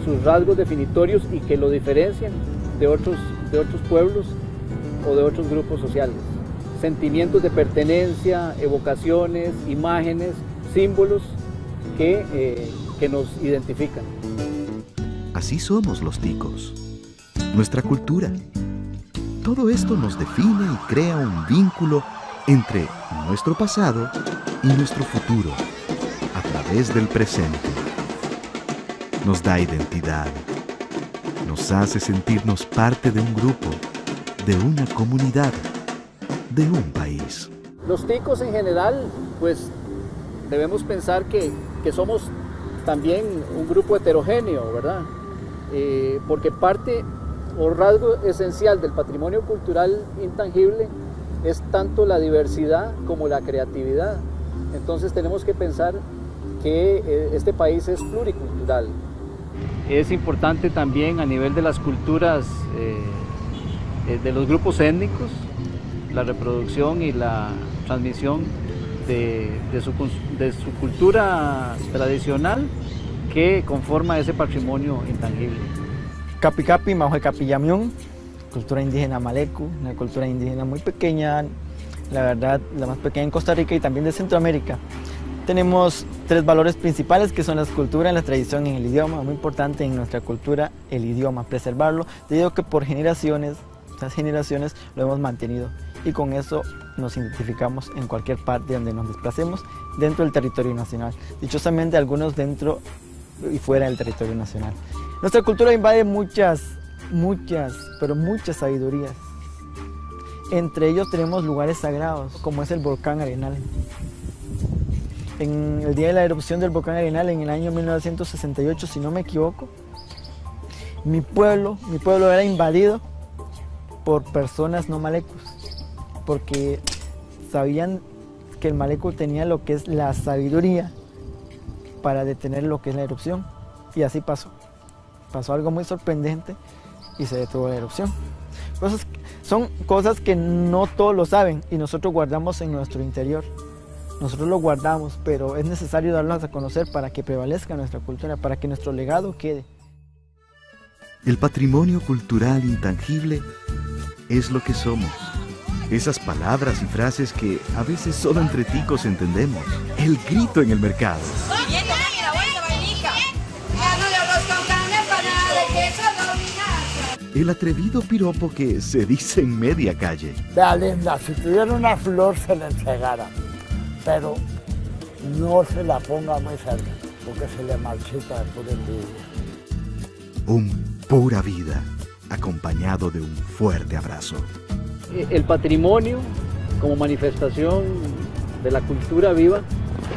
sus rasgos definitorios y que lo diferencian de otros, de otros pueblos o de otros grupos sociales. Sentimientos de pertenencia, evocaciones, imágenes, símbolos que, eh, que nos identifican. Así somos los ticos, nuestra cultura. Todo esto nos define y crea un vínculo entre nuestro pasado y nuestro futuro, a través del presente. Nos da identidad, nos hace sentirnos parte de un grupo, de una comunidad, de un país. Los ticos en general, pues debemos pensar que, que somos también un grupo heterogéneo, ¿verdad? Eh, porque parte o rasgo esencial del patrimonio cultural intangible es tanto la diversidad como la creatividad. Entonces tenemos que pensar que eh, este país es pluricultural. Es importante también a nivel de las culturas eh, de los grupos étnicos, la reproducción y la transmisión de, de, su, de su cultura tradicional que conforma ese patrimonio intangible. Capi Capi, Mauje Capi Yamión, cultura indígena maleco, una cultura indígena muy pequeña, la verdad, la más pequeña en Costa Rica y también de Centroamérica. Tenemos tres valores principales que son la cultura, la tradición y el idioma. Muy importante en nuestra cultura, el idioma, preservarlo, debido a que por generaciones, las generaciones lo hemos mantenido y con eso nos identificamos en cualquier parte donde nos desplacemos dentro del territorio nacional. Dichosamente algunos dentro y fuera del territorio nacional. Nuestra cultura invade muchas, muchas, pero muchas sabidurías. Entre ellos tenemos lugares sagrados, como es el volcán Arenal. En el día de la erupción del volcán Arenal, en el año mil novecientos sesenta y ocho, si no me equivoco, mi pueblo, mi pueblo era invadido por personas no malecos, porque sabían que el maleco tenía lo que es la sabiduría para detener lo que es la erupción. Y así pasó. Pasó algo muy sorprendente y se detuvo la erupción. Cosas, son cosas que no todos lo saben y nosotros guardamos en nuestro interior. Nosotros lo guardamos, pero es necesario darlas a conocer para que prevalezca nuestra cultura, para que nuestro legado quede. El patrimonio cultural intangible es lo que somos. Esas palabras y frases que a veces solo entre ticos entendemos. El grito en el mercado. el atrevido piropo que se dice en media calle. Vea, linda, si tuviera una flor se la entregara, pero no se la ponga muy cerca, porque se le marchita de pura envidia. Un pura vida, acompañado de un fuerte abrazo. El patrimonio, como manifestación de la cultura viva,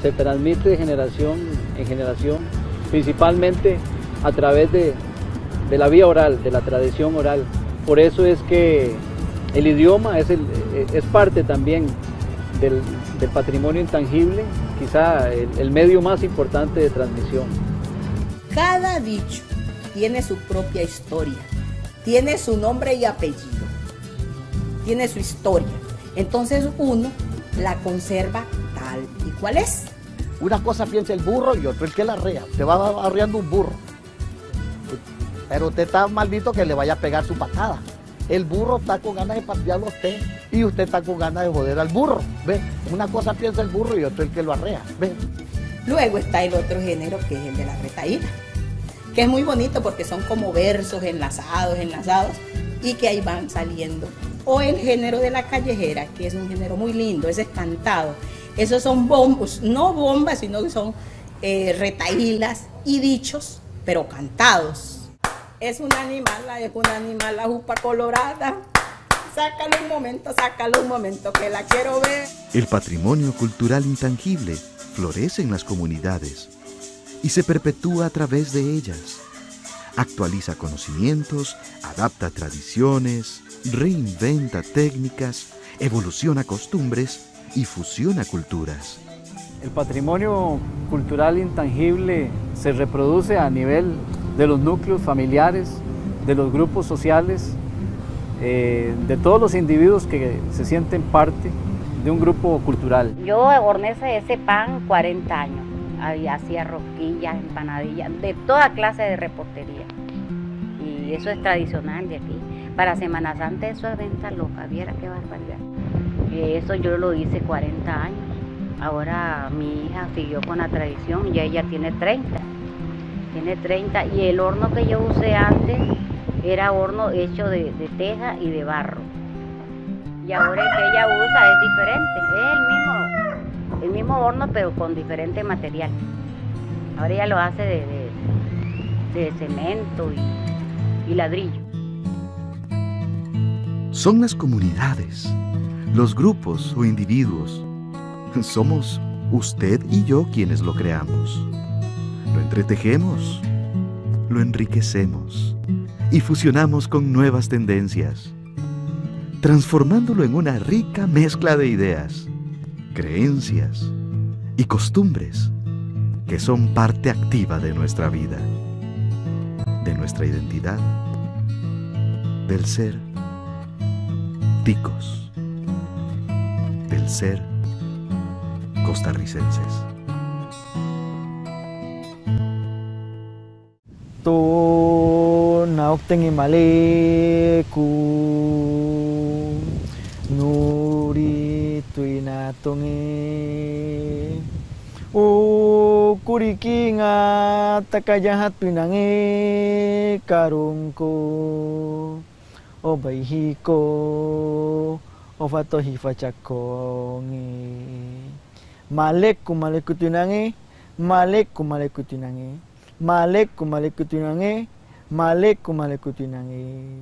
se transmite de generación en generación, principalmente a través de, de la vía oral, de la tradición oral. Por eso es que el idioma es, el, es parte también del, del patrimonio intangible, quizá el, el medio más importante de transmisión. Cada dicho tiene su propia historia, tiene su nombre y apellido, tiene su historia. Entonces uno la conserva tal y cual es. Una cosa piensa el burro y otra el que la arrea. Te va arreando un burro, pero usted está maldito que le vaya a pegar su patada. El burro está con ganas de patearlo a usted y usted está con ganas de joder al burro. ¿Ve? Una cosa piensa el burro y otra el que lo arrea. ¿Ve? Luego está el otro género, que es el de la retaíla, que es muy bonito porque son como versos enlazados, enlazados, y que ahí van saliendo. O el género de la callejera, que es un género muy lindo, ese es cantado. Esos son bombos, no bombas, sino que son eh, retaílas y dichos, pero cantados. Es un animal, es un animal, la jupa colorada. Sácalo un momento, sácalo un momento, que la quiero ver. El patrimonio cultural intangible florece en las comunidades y se perpetúa a través de ellas. Actualiza conocimientos, adapta tradiciones, reinventa técnicas, evoluciona costumbres y fusiona culturas. El patrimonio cultural intangible se reproduce a nivel de los núcleos familiares, de los grupos sociales, eh, de todos los individuos que se sienten parte de un grupo cultural. Yo horneé ese pan cuarenta años, hacía rosquillas, empanadillas, de toda clase de repostería, y eso es tradicional de aquí. Para Semana Santa eso es venta loca, viera qué barbaridad. Eso yo lo hice cuarenta años. Ahora mi hija siguió con la tradición, ya ella tiene treinta. Tiene treinta, y el horno que yo usé antes era horno hecho de, de teja y de barro. Y ahora el que ella usa es diferente, es el mismo, el mismo horno pero con diferente material. Ahora ella lo hace de, de, de cemento y, y ladrillo. Son las comunidades, los grupos o individuos. Somos usted y yo quienes lo creamos. Lo entretejemos, lo enriquecemos y fusionamos con nuevas tendencias, transformándolo en una rica mezcla de ideas, creencias y costumbres que son parte activa de nuestra vida, de nuestra identidad, del ser ticos, del ser costarricenses. To naokten imaleku nuri tuinatonge ukurikinga takayahat pinange karunko obaihiko ofatohi fachakonge maleku maleku tuinange maleku maleku tuinange Maleku, maleku tunangue, maleku, maleku tunangue.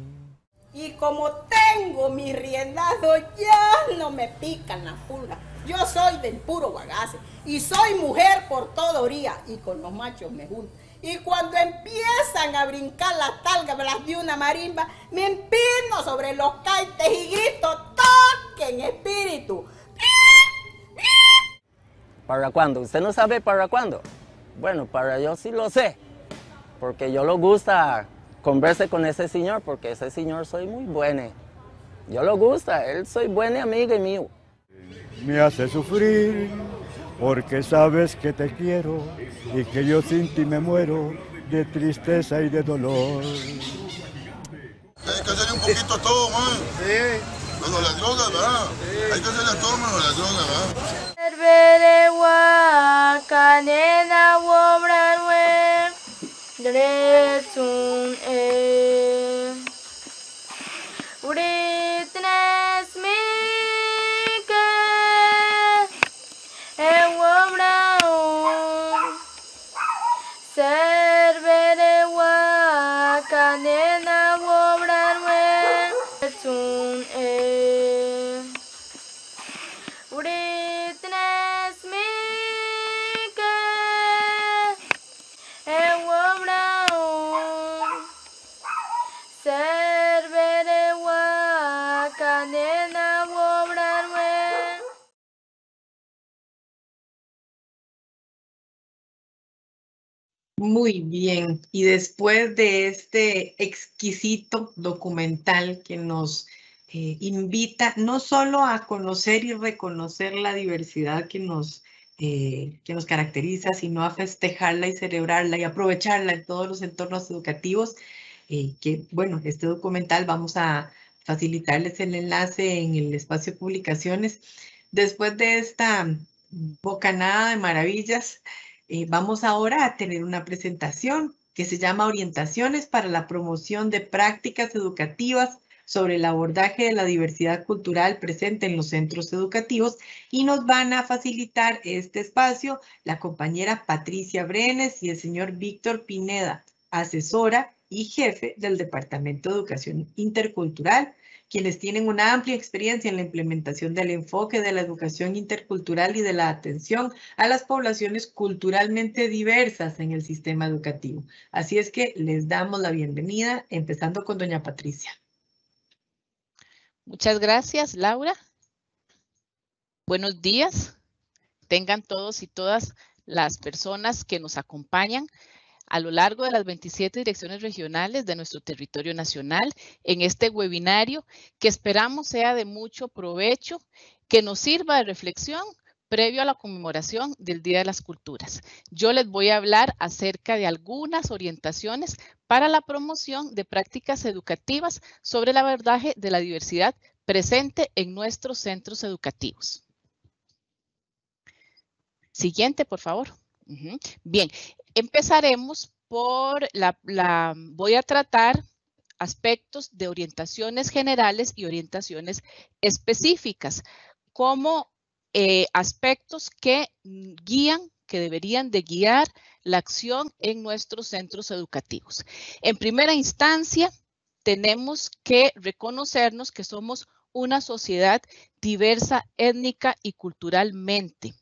Y como tengo mi riendado, ya no me pican las pulgas. Yo soy del puro bagace y soy mujer por toda orilla y con los machos me junto. Y cuando empiezan a brincar las talgas, las de una marimba, me empino sobre los caites y grito, toquen espíritu. ¿Para cuándo? ¿Usted no sabe para cuándo? Bueno, para yo sí lo sé, porque yo lo gusta converse con ese señor, porque ese señor soy muy bueno. Yo lo gusta, él soy buen amigo mío. Me hace sufrir, porque sabes que te quiero y que yo sin ti me muero de tristeza y de dolor. Hay que hacerle un poquito a todo, man. Sí. Pero las drogas, ¿verdad? Sí. Hay que hacerle a todo, menos las drogas, ¿verdad? Serverewa canena wobrarwe tun e Britnes mike e wobrau Serverewa canena wobrarwe. Muy bien, y después de este exquisito documental que nos eh, invita no solo a conocer y reconocer la diversidad que nos, eh, que nos caracteriza, sino a festejarla y celebrarla y aprovecharla en todos los entornos educativos, eh, que bueno, este documental vamos a facilitarles el enlace en el espacio de publicaciones. Después de esta bocanada de maravillas, Eh, vamos ahora a tener una presentación que se llama Orientaciones para la promoción de prácticas educativas sobre el abordaje de la diversidad cultural presente en los centros educativos, y nos van a facilitar este espacio la compañera Patricia Brenes y el señor Víctor Pineda, asesora y jefe del Departamento de Educación Intercultural, quienes tienen una amplia experiencia en la implementación del enfoque de la educación intercultural y de la atención a las poblaciones culturalmente diversas en el sistema educativo. Así es que les damos la bienvenida, empezando con doña Patricia. Muchas gracias, Laura. Buenos días. Tengan todos y todas las personas que nos acompañan a lo largo de las veintisiete direcciones regionales de nuestro territorio nacional en este webinario que esperamos sea de mucho provecho, que nos sirva de reflexión previo a la conmemoración del Día de las Culturas. Yo les voy a hablar acerca de algunas orientaciones para la promoción de prácticas educativas sobre el abordaje de la diversidad presente en nuestros centros educativos. Siguiente, por favor. Uh-huh. Bien. Empezaremos por la, la, voy a tratar aspectos de orientaciones generales y orientaciones específicas como eh, aspectos que guían, que deberían de guiar la acción en nuestros centros educativos. En primera instancia, tenemos que reconocernos que somos una sociedad diversa, étnica y culturalmente,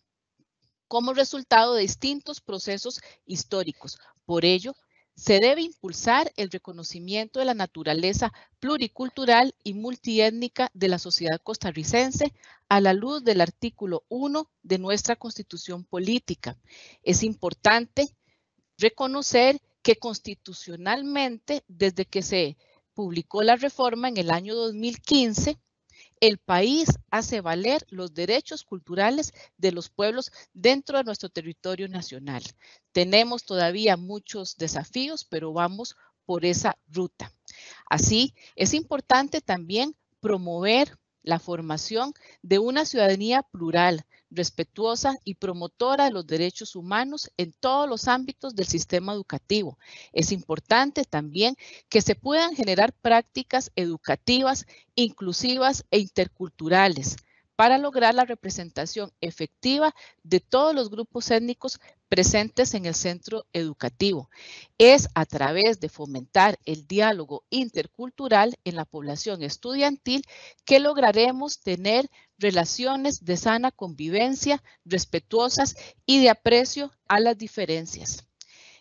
como resultado de distintos procesos históricos. Por ello, se debe impulsar el reconocimiento de la naturaleza pluricultural y multiétnica de la sociedad costarricense a la luz del artículo uno de nuestra Constitución Política. Es importante reconocer que constitucionalmente, desde que se publicó la reforma en el año dos mil quince, el país hace valer los derechos culturales de los pueblos dentro de nuestro territorio nacional. Tenemos todavía muchos desafíos, pero vamos por esa ruta. Así, es importante también promover la formación de una ciudadanía plural, respetuosa y promotora de los derechos humanos en todos los ámbitos del sistema educativo. Es importante también que se puedan generar prácticas educativas, inclusivas e interculturales para lograr la representación efectiva de todos los grupos étnicos presentes en el centro educativo. Es a través de fomentar el diálogo intercultural en la población estudiantil que lograremos tener relaciones de sana convivencia, respetuosas y de aprecio a las diferencias.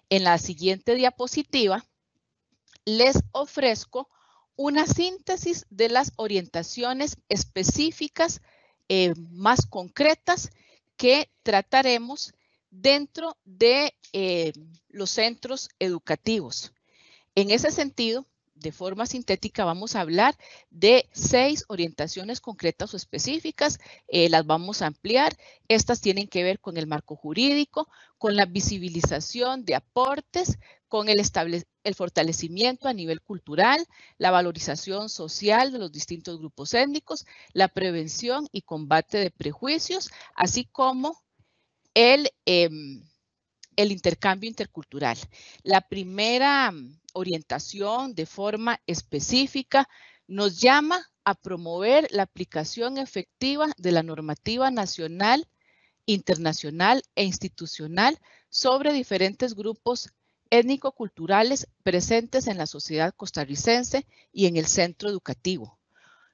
En la siguiente diapositiva les ofrezco una síntesis de las orientaciones específicas eh, más concretas que trataremos dentro de eh, los centros educativos. En ese sentido, de forma sintética, vamos a hablar de seis orientaciones concretas o específicas. Eh, las vamos a ampliar. Estas tienen que ver con el marco jurídico, con la visibilización de aportes, con el, el fortalecimiento a nivel cultural, la valorización social de los distintos grupos étnicos, la prevención y combate de prejuicios, así como el, eh, el intercambio intercultural. La primera orientación de forma específica nos llama a promover la aplicación efectiva de la normativa nacional, internacional e institucional sobre diferentes grupos étnico-culturales presentes en la sociedad costarricense y en el centro educativo.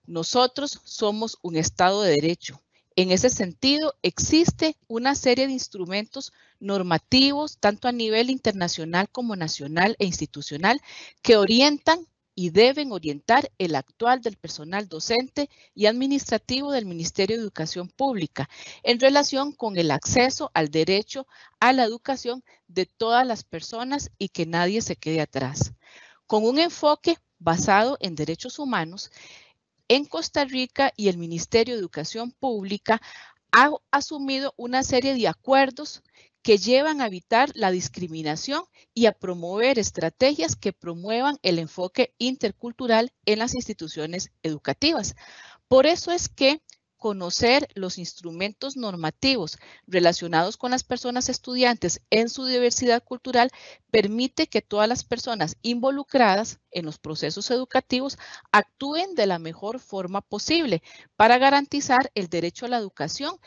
Nosotros somos un Estado de Derecho. En ese sentido, existe una serie de instrumentos normativos, tanto a nivel internacional como nacional e institucional, que orientan y deben orientar el actuar del personal docente y administrativo del Ministerio de Educación Pública en relación con el acceso al derecho a la educación de todas las personas y que nadie se quede atrás. Con un enfoque basado en derechos humanos, en Costa Rica y el Ministerio de Educación Pública ha asumido una serie de acuerdos que llevan a evitar la discriminación y a promover estrategias que promuevan el enfoque intercultural en las instituciones educativas. Por eso es que conocer los instrumentos normativos relacionados con las personas estudiantes en su diversidad cultural permite que todas las personas involucradas en los procesos educativos actúen de la mejor forma posible para garantizar el derecho a la educación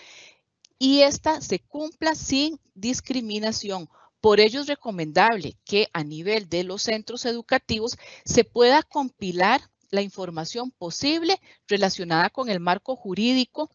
y esta se cumpla sin discriminación. Por ello es recomendable que a nivel de los centros educativos se pueda compilar la información posible relacionada con el marco jurídico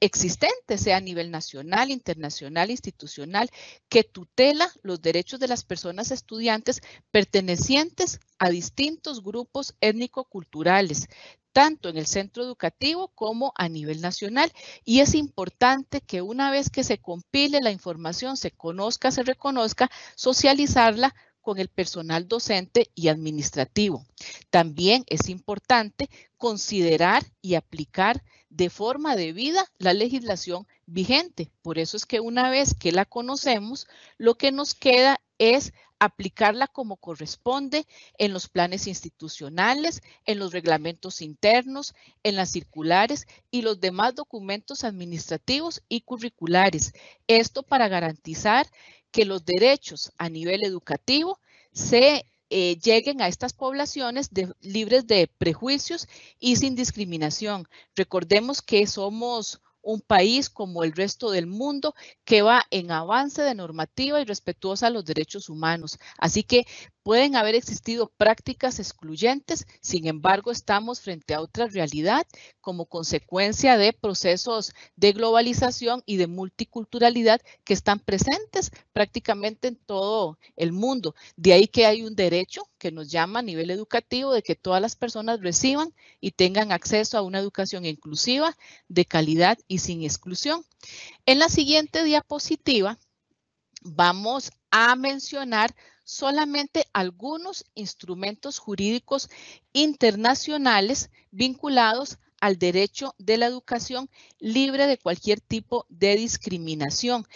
existente, sea a nivel nacional, internacional, institucional, que tutela los derechos de las personas estudiantes pertenecientes a distintos grupos étnico-culturales, tanto en el centro educativo como a nivel nacional. Y es importante que una vez que se compile la información, se conozca, se reconozca, socializarla con el personal docente y administrativo. También es importante considerar y aplicar de forma debida la legislación vigente. Por eso es que una vez que la conocemos, lo que nos queda es aplicarla como corresponde en los planes institucionales, en los reglamentos internos, en las circulares y los demás documentos administrativos y curriculares. Esto para garantizar que los derechos a nivel educativo se eh, lleguen a estas poblaciones de, libres de prejuicios y sin discriminación. Recordemos que somos un país como el resto del mundo que va en avance de normativa y respetuosa a los derechos humanos. Así que pueden haber existido prácticas excluyentes, sin embargo, estamos frente a otra realidad como consecuencia de procesos de globalización y de multiculturalidad que están presentes prácticamente en todo el mundo. De ahí que hay un derecho que nos llama a nivel educativo de que todas las personas reciban y tengan acceso a una educación inclusiva, de calidad y sin exclusión. En la siguiente diapositiva vamos a mencionar solamente algunos instrumentos jurídicos internacionales vinculados al derecho de la educación libre de cualquier tipo de discriminación.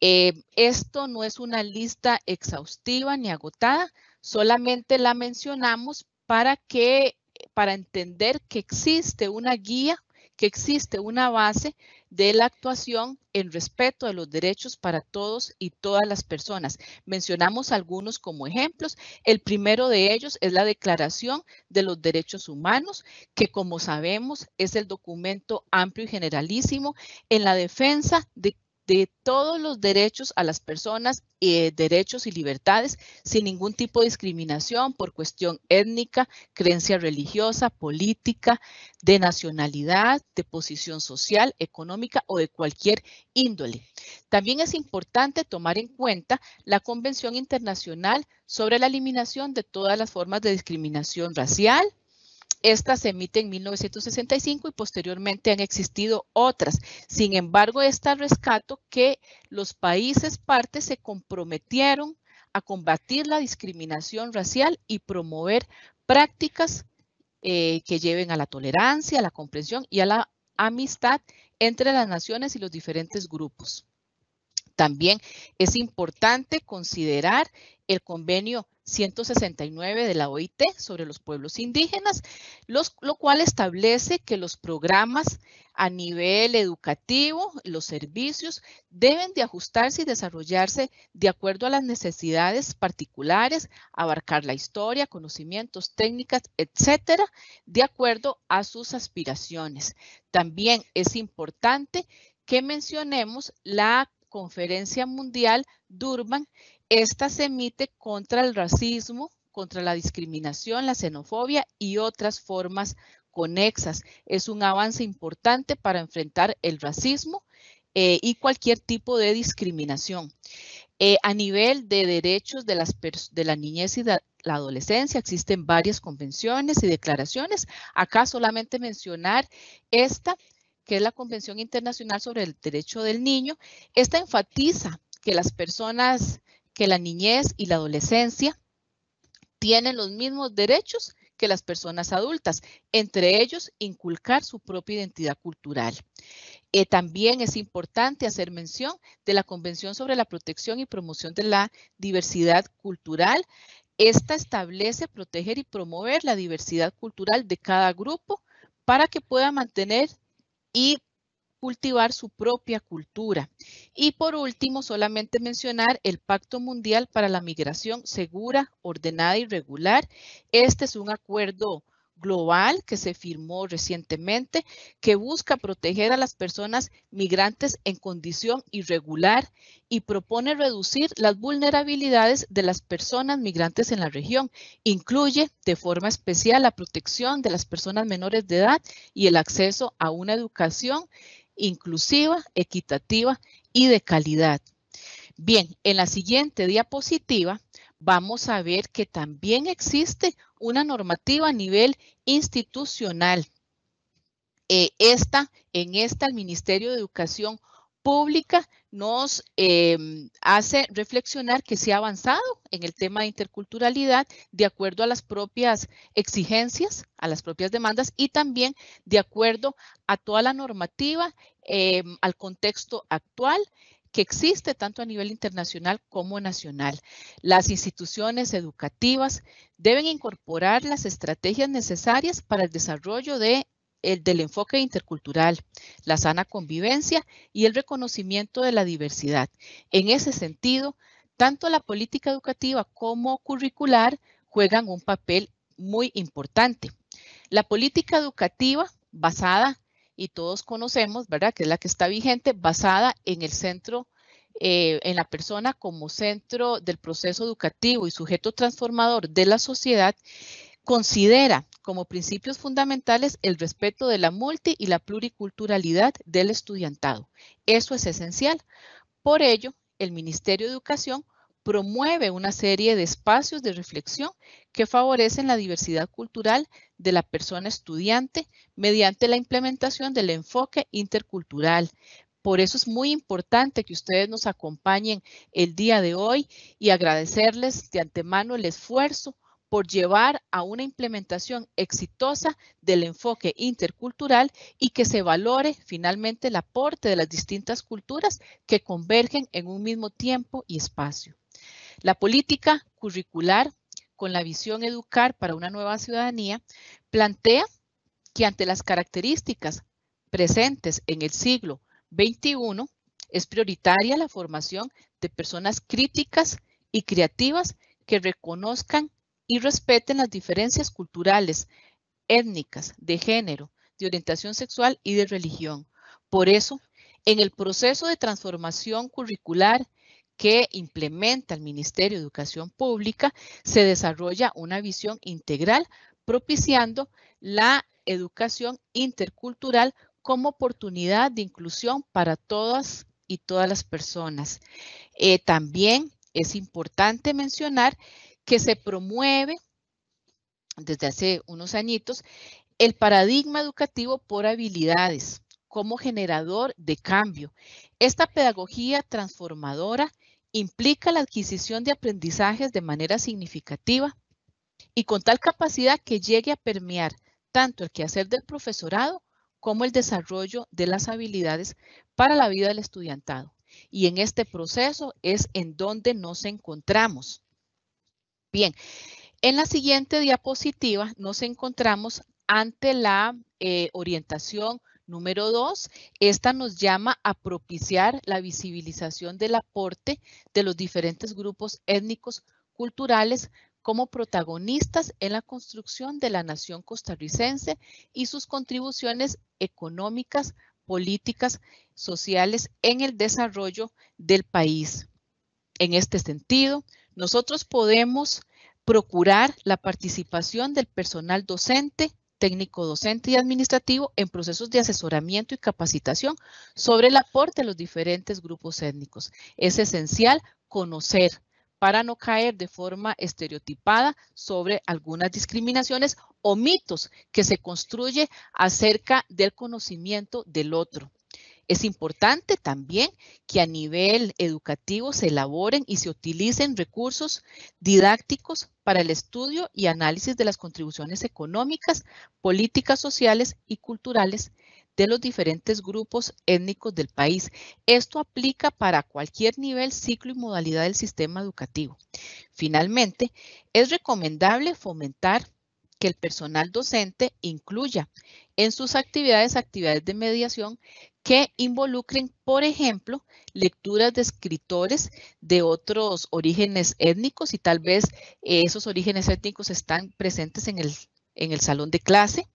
Eh, esto no es una lista exhaustiva ni agotada, solamente la mencionamos para que, para entender que existe una guía, que existe una base de la actuación en respeto de los derechos para todos y todas las personas. Mencionamos algunos como ejemplos. El primero de ellos es la Declaración de los Derechos Humanos, que como sabemos es el documento amplio y generalísimo en la defensa de de todos los derechos a las personas, eh, derechos y libertades, sin ningún tipo de discriminación por cuestión étnica, creencia religiosa, política, de nacionalidad, de posición social, económica o de cualquier índole. También es importante tomar en cuenta la Convención Internacional sobre la Eliminación de todas las formas de discriminación racial. Esta se emite en mil novecientos sesenta y cinco y posteriormente han existido otras. Sin embargo, esta rescato que los países partes se comprometieron a combatir la discriminación racial y promover prácticas eh, que lleven a la tolerancia, a la comprensión y a la amistad entre las naciones y los diferentes grupos. También es importante considerar el convenio ciento sesenta y nueve de la O I T sobre los pueblos indígenas, los, lo cual establece que los programas a nivel educativo, los servicios, deben de ajustarse y desarrollarse de acuerdo a las necesidades particulares, abarcar la historia, conocimientos, técnicas, etcétera, de acuerdo a sus aspiraciones. También es importante que mencionemos la Conferencia Mundial Durban, Esta se emite contra el racismo, contra la discriminación, la xenofobia y otras formas conexas. Es un avance importante para enfrentar el racismo eh, y cualquier tipo de discriminación. Eh, a nivel de derechos de, las de la niñez y de la adolescencia existen varias convenciones y declaraciones. Acá solamente mencionar esta, que es la Convención Internacional sobre el Derecho del Niño. Esta enfatiza que las personas, que la niñez y la adolescencia tienen los mismos derechos que las personas adultas, entre ellos inculcar su propia identidad cultural. Eh, también es importante hacer mención de la Convención sobre la Protección y Promoción de la Diversidad Cultural. Esta establece proteger y promover la diversidad cultural de cada grupo para que pueda mantener y cultivar su propia cultura. Y por último, solamente mencionar el Pacto Mundial para la Migración Segura, Ordenada y Regular. Este es un acuerdo global que se firmó recientemente que busca proteger a las personas migrantes en condición irregular y propone reducir las vulnerabilidades de las personas migrantes en la región. Incluye de forma especial la protección de las personas menores de edad y el acceso a una educación inclusiva, equitativa y de calidad. Bien, en la siguiente diapositiva vamos a ver que también existe una normativa a nivel institucional. Eh, esta, en esta, el Ministerio de Educación Pública nos eh, hace reflexionar que se ha avanzado en el tema de interculturalidad de acuerdo a las propias exigencias, a las propias demandas y también de acuerdo a toda la normativa, eh, al contexto actual que existe tanto a nivel internacional como nacional. Las instituciones educativas deben incorporar las estrategias necesarias para el desarrollo de, el, del enfoque intercultural, la sana convivencia y el reconocimiento de la diversidad. En ese sentido, tanto la política educativa como curricular juegan un papel muy importante. La política educativa basada y todos conocemos, ¿verdad?, que es la que está vigente, basada en el centro, eh, en la persona como centro del proceso educativo y sujeto transformador de la sociedad, considera como principios fundamentales el respeto de la multi y la pluriculturalidad del estudiantado. Eso es esencial. Por ello, el Ministerio de Educación promueve una serie de espacios de reflexión que favorecen la diversidad cultural de la persona estudiante mediante la implementación del enfoque intercultural. Por eso es muy importante que ustedes nos acompañen el día de hoy y agradecerles de antemano el esfuerzo por llevar a una implementación exitosa del enfoque intercultural y que se valore finalmente el aporte de las distintas culturas que convergen en un mismo tiempo y espacio. La política curricular con la visión Educar para una nueva ciudadanía plantea que ante las características presentes en el siglo veintiuno es prioritaria la formación de personas críticas y creativas que reconozcan y respeten las diferencias culturales, étnicas, de género, de orientación sexual y de religión. Por eso, en el proceso de transformación curricular que implementa el Ministerio de Educación Pública, se desarrolla una visión integral propiciando la educación intercultural como oportunidad de inclusión para todas y todas las personas. Eh, también es importante mencionar que se promueve desde hace unos añitos el paradigma educativo por habilidades como generador de cambio. Esta pedagogía transformadora implica la adquisición de aprendizajes de manera significativa y con tal capacidad que llegue a permear tanto el quehacer del profesorado como el desarrollo de las habilidades para la vida del estudiantado. Y en este proceso es en donde nos encontramos. Bien, en la siguiente diapositiva nos encontramos ante la eh, orientación número dos, esta nos llama a propiciar la visibilización del aporte de los diferentes grupos étnicos culturales como protagonistas en la construcción de la nación costarricense y sus contribuciones económicas, políticas, sociales en el desarrollo del país. En este sentido, nosotros podemos procurar la participación del personal docente, técnico docente y administrativo en procesos de asesoramiento y capacitación sobre el aporte de los diferentes grupos étnicos. Es esencial conocer para no caer de forma estereotipada sobre algunas discriminaciones o mitos que se construye acerca del conocimiento del otro. Es importante también que a nivel educativo se elaboren y se utilicen recursos didácticos para el estudio y análisis de las contribuciones económicas, políticas sociales y culturales de los diferentes grupos étnicos del país. Esto aplica para cualquier nivel, ciclo y modalidad del sistema educativo. Finalmente, es recomendable fomentar que el personal docente incluya en sus actividades, actividades de mediación que involucren, por ejemplo, lecturas de escritores de otros orígenes étnicos y tal vez esos orígenes étnicos están presentes en el, en el salón de clase.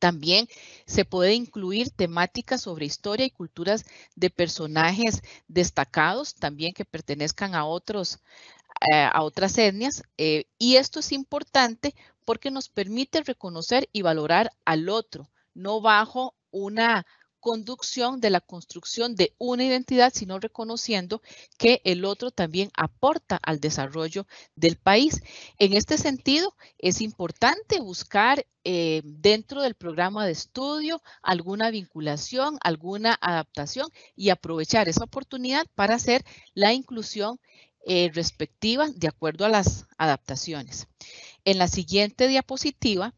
También se puede incluir temáticas sobre historia y culturas de personajes destacados, también que pertenezcan a otros a otras etnias eh, y esto es importante porque nos permite reconocer y valorar al otro, no bajo una conducción de la construcción de una identidad, sino reconociendo que el otro también aporta al desarrollo del país. En este sentido, es importante buscar eh, dentro del programa de estudio alguna vinculación, alguna adaptación y aprovechar esa oportunidad para hacer la inclusión Eh, respectiva de acuerdo a las adaptaciones. En la siguiente diapositiva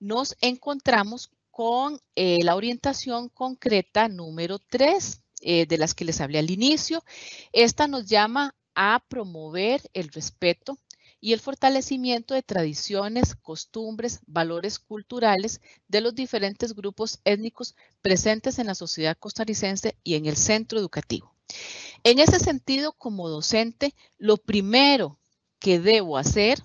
nos encontramos con eh, la orientación concreta número tres eh, de las que les hablé al inicio. Esta nos llama a promover el respeto y el fortalecimiento de tradiciones, costumbres, valores culturales de los diferentes grupos étnicos presentes en la sociedad costarricense y en el centro educativo. En ese sentido, como docente, lo primero que debo hacer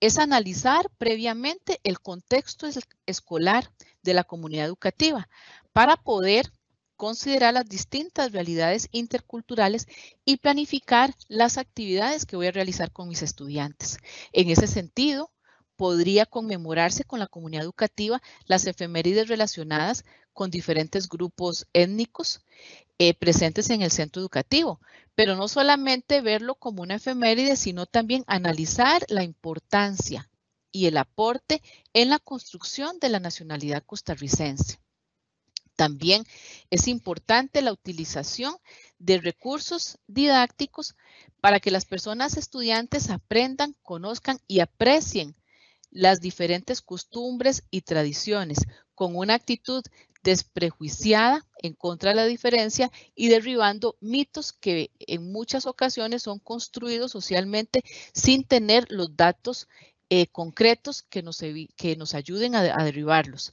es analizar previamente el contexto escolar de la comunidad educativa para poder considerar las distintas realidades interculturales y planificar las actividades que voy a realizar con mis estudiantes. En ese sentido, podría conmemorarse con la comunidad educativa las efemérides relacionadas con diferentes grupos étnicos eh, presentes en el centro educativo, pero no solamente verlo como una efeméride, sino también analizar la importancia y el aporte en la construcción de la nacionalidad costarricense. También es importante la utilización de recursos didácticos para que las personas estudiantes aprendan, conozcan y aprecien las diferentes costumbres y tradiciones con una actitud desprejuiciada en contra de la diferencia y derribando mitos que en muchas ocasiones son construidos socialmente sin tener los datos eh, concretos que nos, que nos ayuden a, a derribarlos.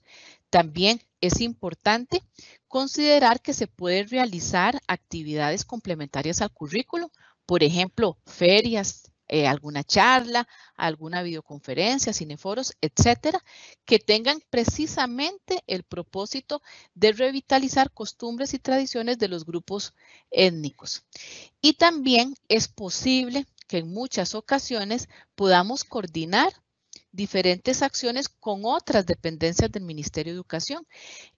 También es importante considerar que se pueden realizar actividades complementarias al currículo, por ejemplo, ferias, Eh, alguna charla, alguna videoconferencia, cineforos, etcétera, que tengan precisamente el propósito de revitalizar costumbres y tradiciones de los grupos étnicos. Y también es posible que en muchas ocasiones podamos coordinar diferentes acciones con otras dependencias del Ministerio de Educación.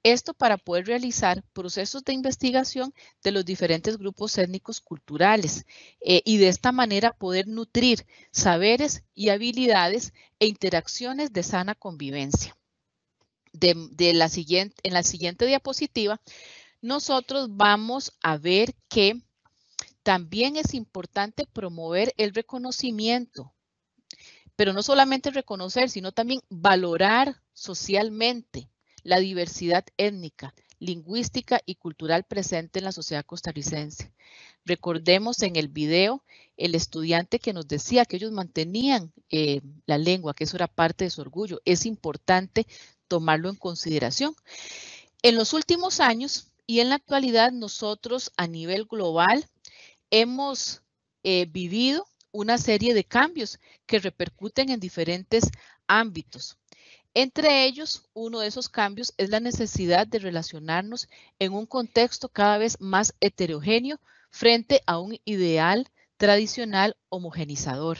Esto para poder realizar procesos de investigación de los diferentes grupos étnicos culturales eh, y de esta manera poder nutrir saberes y habilidades e interacciones de sana convivencia. De, de la siguiente, en la siguiente diapositiva, nosotros vamos a ver que también es importante promover el reconocimiento, pero no solamente reconocer, sino también valorar socialmente la diversidad étnica, lingüística y cultural presente en la sociedad costarricense. Recordemos en el video el estudiante que nos decía que ellos mantenían eh, la lengua, que eso era parte de su orgullo. Es importante tomarlo en consideración. En los últimos años y en la actualidad nosotros a nivel global hemos eh, vivido una serie de cambios que repercuten en diferentes ámbitos. Entre ellos, uno de esos cambios es la necesidad de relacionarnos en un contexto cada vez más heterogéneo frente a un ideal tradicional homogenizador.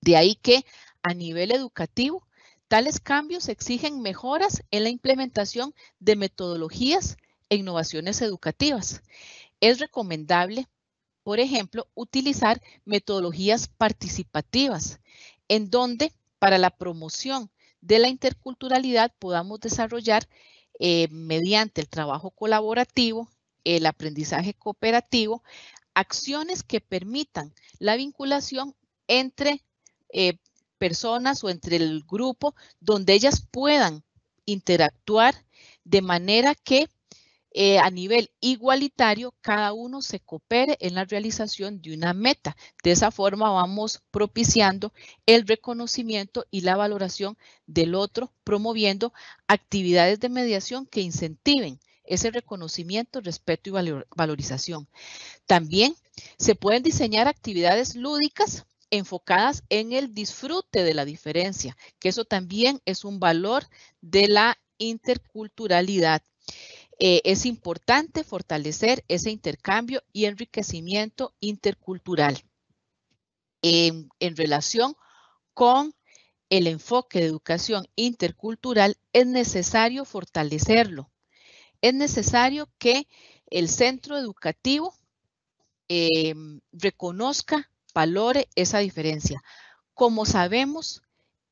De ahí que, a nivel educativo, tales cambios exigen mejoras en la implementación de metodologías e innovaciones educativas. Es recomendable, por ejemplo, utilizar metodologías participativas, en donde para la promoción de la interculturalidad podamos desarrollar eh, mediante el trabajo colaborativo, el aprendizaje cooperativo, acciones que permitan la vinculación entre eh, personas o entre el grupo donde ellas puedan interactuar de manera que eh, a nivel igualitario cada uno se coopere en la realización de una meta. De esa forma vamos propiciando el reconocimiento y la valoración del otro, promoviendo actividades de mediación que incentiven ese reconocimiento, respeto y valor, valorización. También se pueden diseñar actividades lúdicas enfocadas en el disfrute de la diferencia, que eso también es un valor de la interculturalidad. Eh, es importante fortalecer ese intercambio y enriquecimiento intercultural. Eh, en relación con el enfoque de educación intercultural, es necesario fortalecerlo. Es necesario que el centro educativo eh, reconozca, valore esa diferencia. Como sabemos,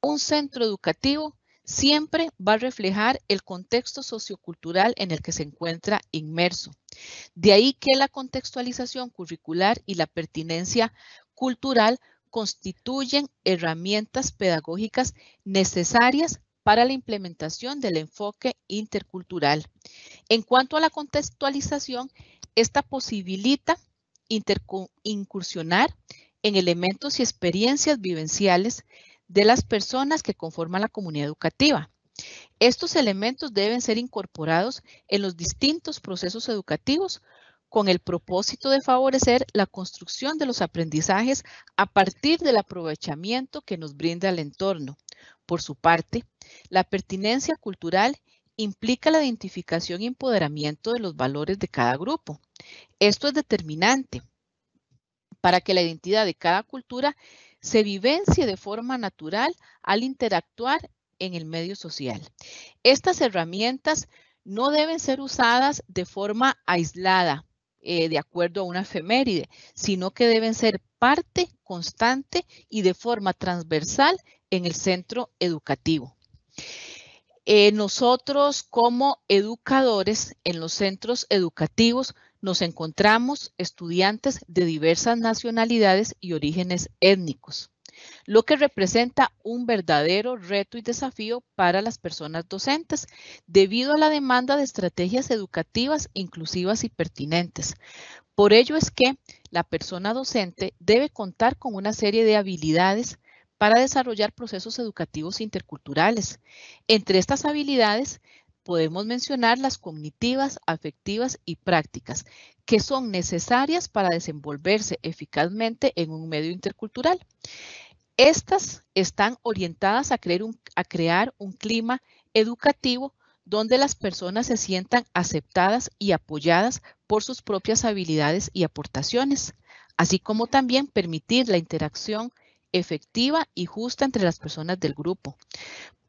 un centro educativo siempre va a reflejar el contexto sociocultural en el que se encuentra inmerso. De ahí que la contextualización curricular y la pertinencia cultural constituyen herramientas pedagógicas necesarias para la implementación del enfoque intercultural. En cuanto a la contextualización, esta posibilita incursionar en elementos y experiencias vivenciales de las personas que conforman la comunidad educativa. Estos elementos deben ser incorporados en los distintos procesos educativos con el propósito de favorecer la construcción de los aprendizajes a partir del aprovechamiento que nos brinda el entorno. Por su parte, la pertinencia cultural implica la identificación y empoderamiento de los valores de cada grupo. Esto es determinante para que la identidad de cada cultura se vivencie de forma natural al interactuar en el medio social. Estas herramientas no deben ser usadas de forma aislada, eh, de acuerdo a una efeméride, sino que deben ser parte constante y de forma transversal en el centro educativo. Eh, nosotros como educadores en los centros educativos nos encontramos estudiantes de diversas nacionalidades y orígenes étnicos, lo que representa un verdadero reto y desafío para las personas docentes debido a la demanda de estrategias educativas inclusivas y pertinentes. Por ello es que la persona docente debe contar con una serie de habilidades para desarrollar procesos educativos interculturales. Entre estas habilidades podemos mencionar las cognitivas, afectivas y prácticas, que son necesarias para desenvolverse eficazmente en un medio intercultural. Estas están orientadas a crear un, a crear un clima educativo donde las personas se sientan aceptadas y apoyadas por sus propias habilidades y aportaciones, así como también permitir la interacción efectiva y justa entre las personas del grupo.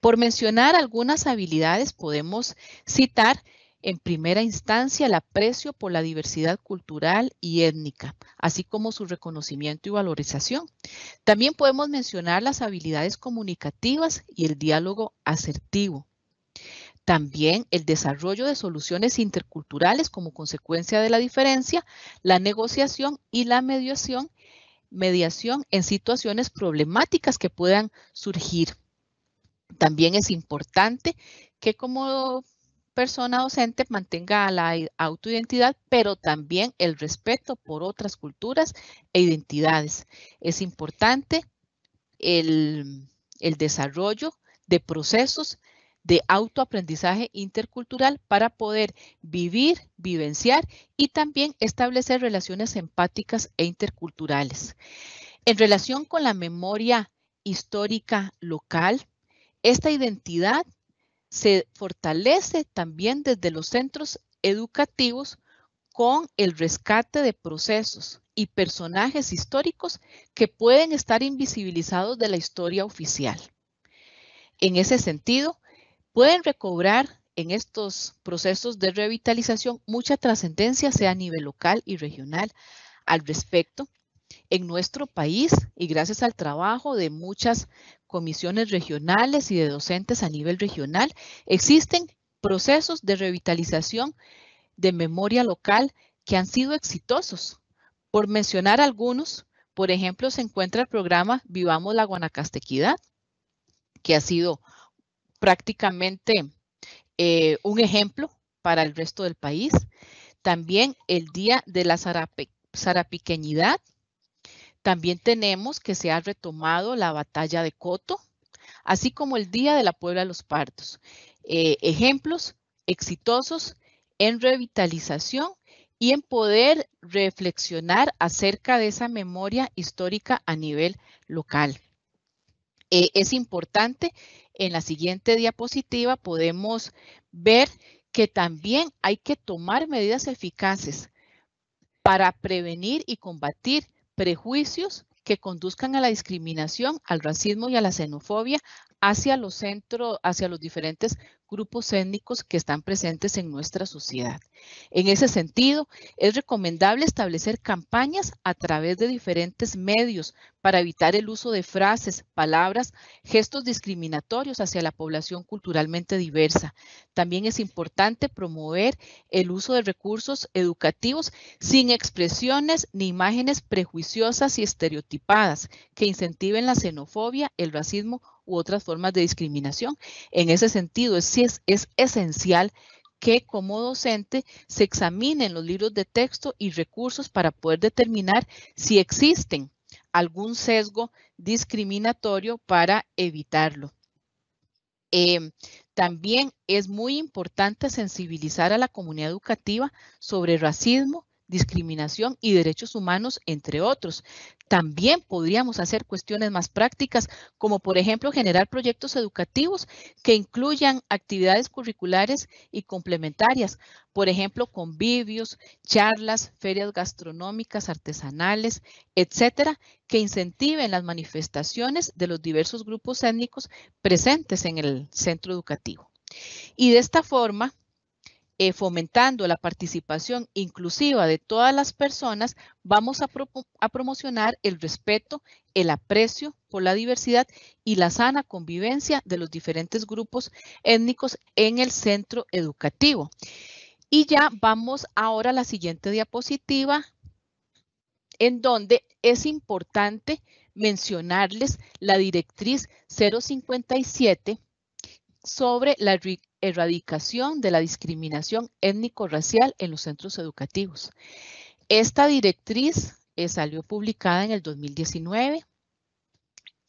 Por mencionar algunas habilidades, podemos citar en primera instancia el aprecio por la diversidad cultural y étnica, así como su reconocimiento y valorización. También podemos mencionar las habilidades comunicativas y el diálogo asertivo. También el desarrollo de soluciones interculturales como consecuencia de la diferencia, la negociación y la mediación mediación en situaciones problemáticas que puedan surgir. También es importante que como persona docente mantenga la autoidentidad, pero también el respeto por otras culturas e identidades. Es importante el, el desarrollo de procesos de autoaprendizaje intercultural para poder vivir, vivenciar y también establecer relaciones empáticas e interculturales. En relación con la memoria histórica local, esta identidad se fortalece también desde los centros educativos con el rescate de procesos, y personajes históricos que pueden estar invisibilizados de la historia oficial. En ese sentido, pueden recobrar en estos procesos de revitalización mucha trascendencia, sea a nivel local y regional, al respecto en nuestro país, y gracias al trabajo de muchas comisiones regionales y de docentes a nivel regional, existen procesos de revitalización de memoria local que han sido exitosos. Por mencionar algunos, por ejemplo, se encuentra el programa Vivamos la Guanacastequidad, que ha sido prácticamente eh, un ejemplo para el resto del país. También el Día de la Zarape Zarapiqueñidad. También tenemos que se ha retomado la batalla de Coto, así como el Día de la Puebla de los Partos. Eh, ejemplos exitosos en revitalización y en poder reflexionar acerca de esa memoria histórica a nivel local. Eh, es importante, en la siguiente diapositiva podemos ver que también hay que tomar medidas eficaces para prevenir y combatir prejuicios que conduzcan a la discriminación, al racismo y a la xenofobia hacia los centros, hacia los diferentes grupos étnicos que están presentes en nuestra sociedad. En ese sentido, es recomendable establecer campañas a través de diferentes medios para evitar el uso de frases, palabras, gestos discriminatorios hacia la población culturalmente diversa. También es importante promover el uso de recursos educativos sin expresiones ni imágenes prejuiciosas y estereotipadas que incentiven la xenofobia, el racismo u otras formas de discriminación. En ese sentido, es, es, es esencial que como docente se examinen los libros de texto y recursos para poder determinar si existen algún sesgo discriminatorio para evitarlo. Eh, también es muy importante sensibilizar a la comunidad educativa sobre racismo, discriminación y derechos humanos, entre otros. También podríamos hacer cuestiones más prácticas, como por ejemplo generar proyectos educativos que incluyan actividades curriculares y complementarias, por ejemplo convivios, charlas, ferias gastronómicas, artesanales, etcétera, que incentiven las manifestaciones de los diversos grupos étnicos presentes en el centro educativo. Y de esta forma, Eh, fomentando la participación inclusiva de todas las personas, vamos a, pro a promocionar el respeto, el aprecio por la diversidad y la sana convivencia de los diferentes grupos étnicos en el centro educativo. Y ya vamos ahora a la siguiente diapositiva, en donde es importante mencionarles la directriz cero cincuenta y siete sobre la erradicación de la discriminación étnico-racial en los centros educativos. Esta directriz eh, salió publicada en el dos mil diecinueve.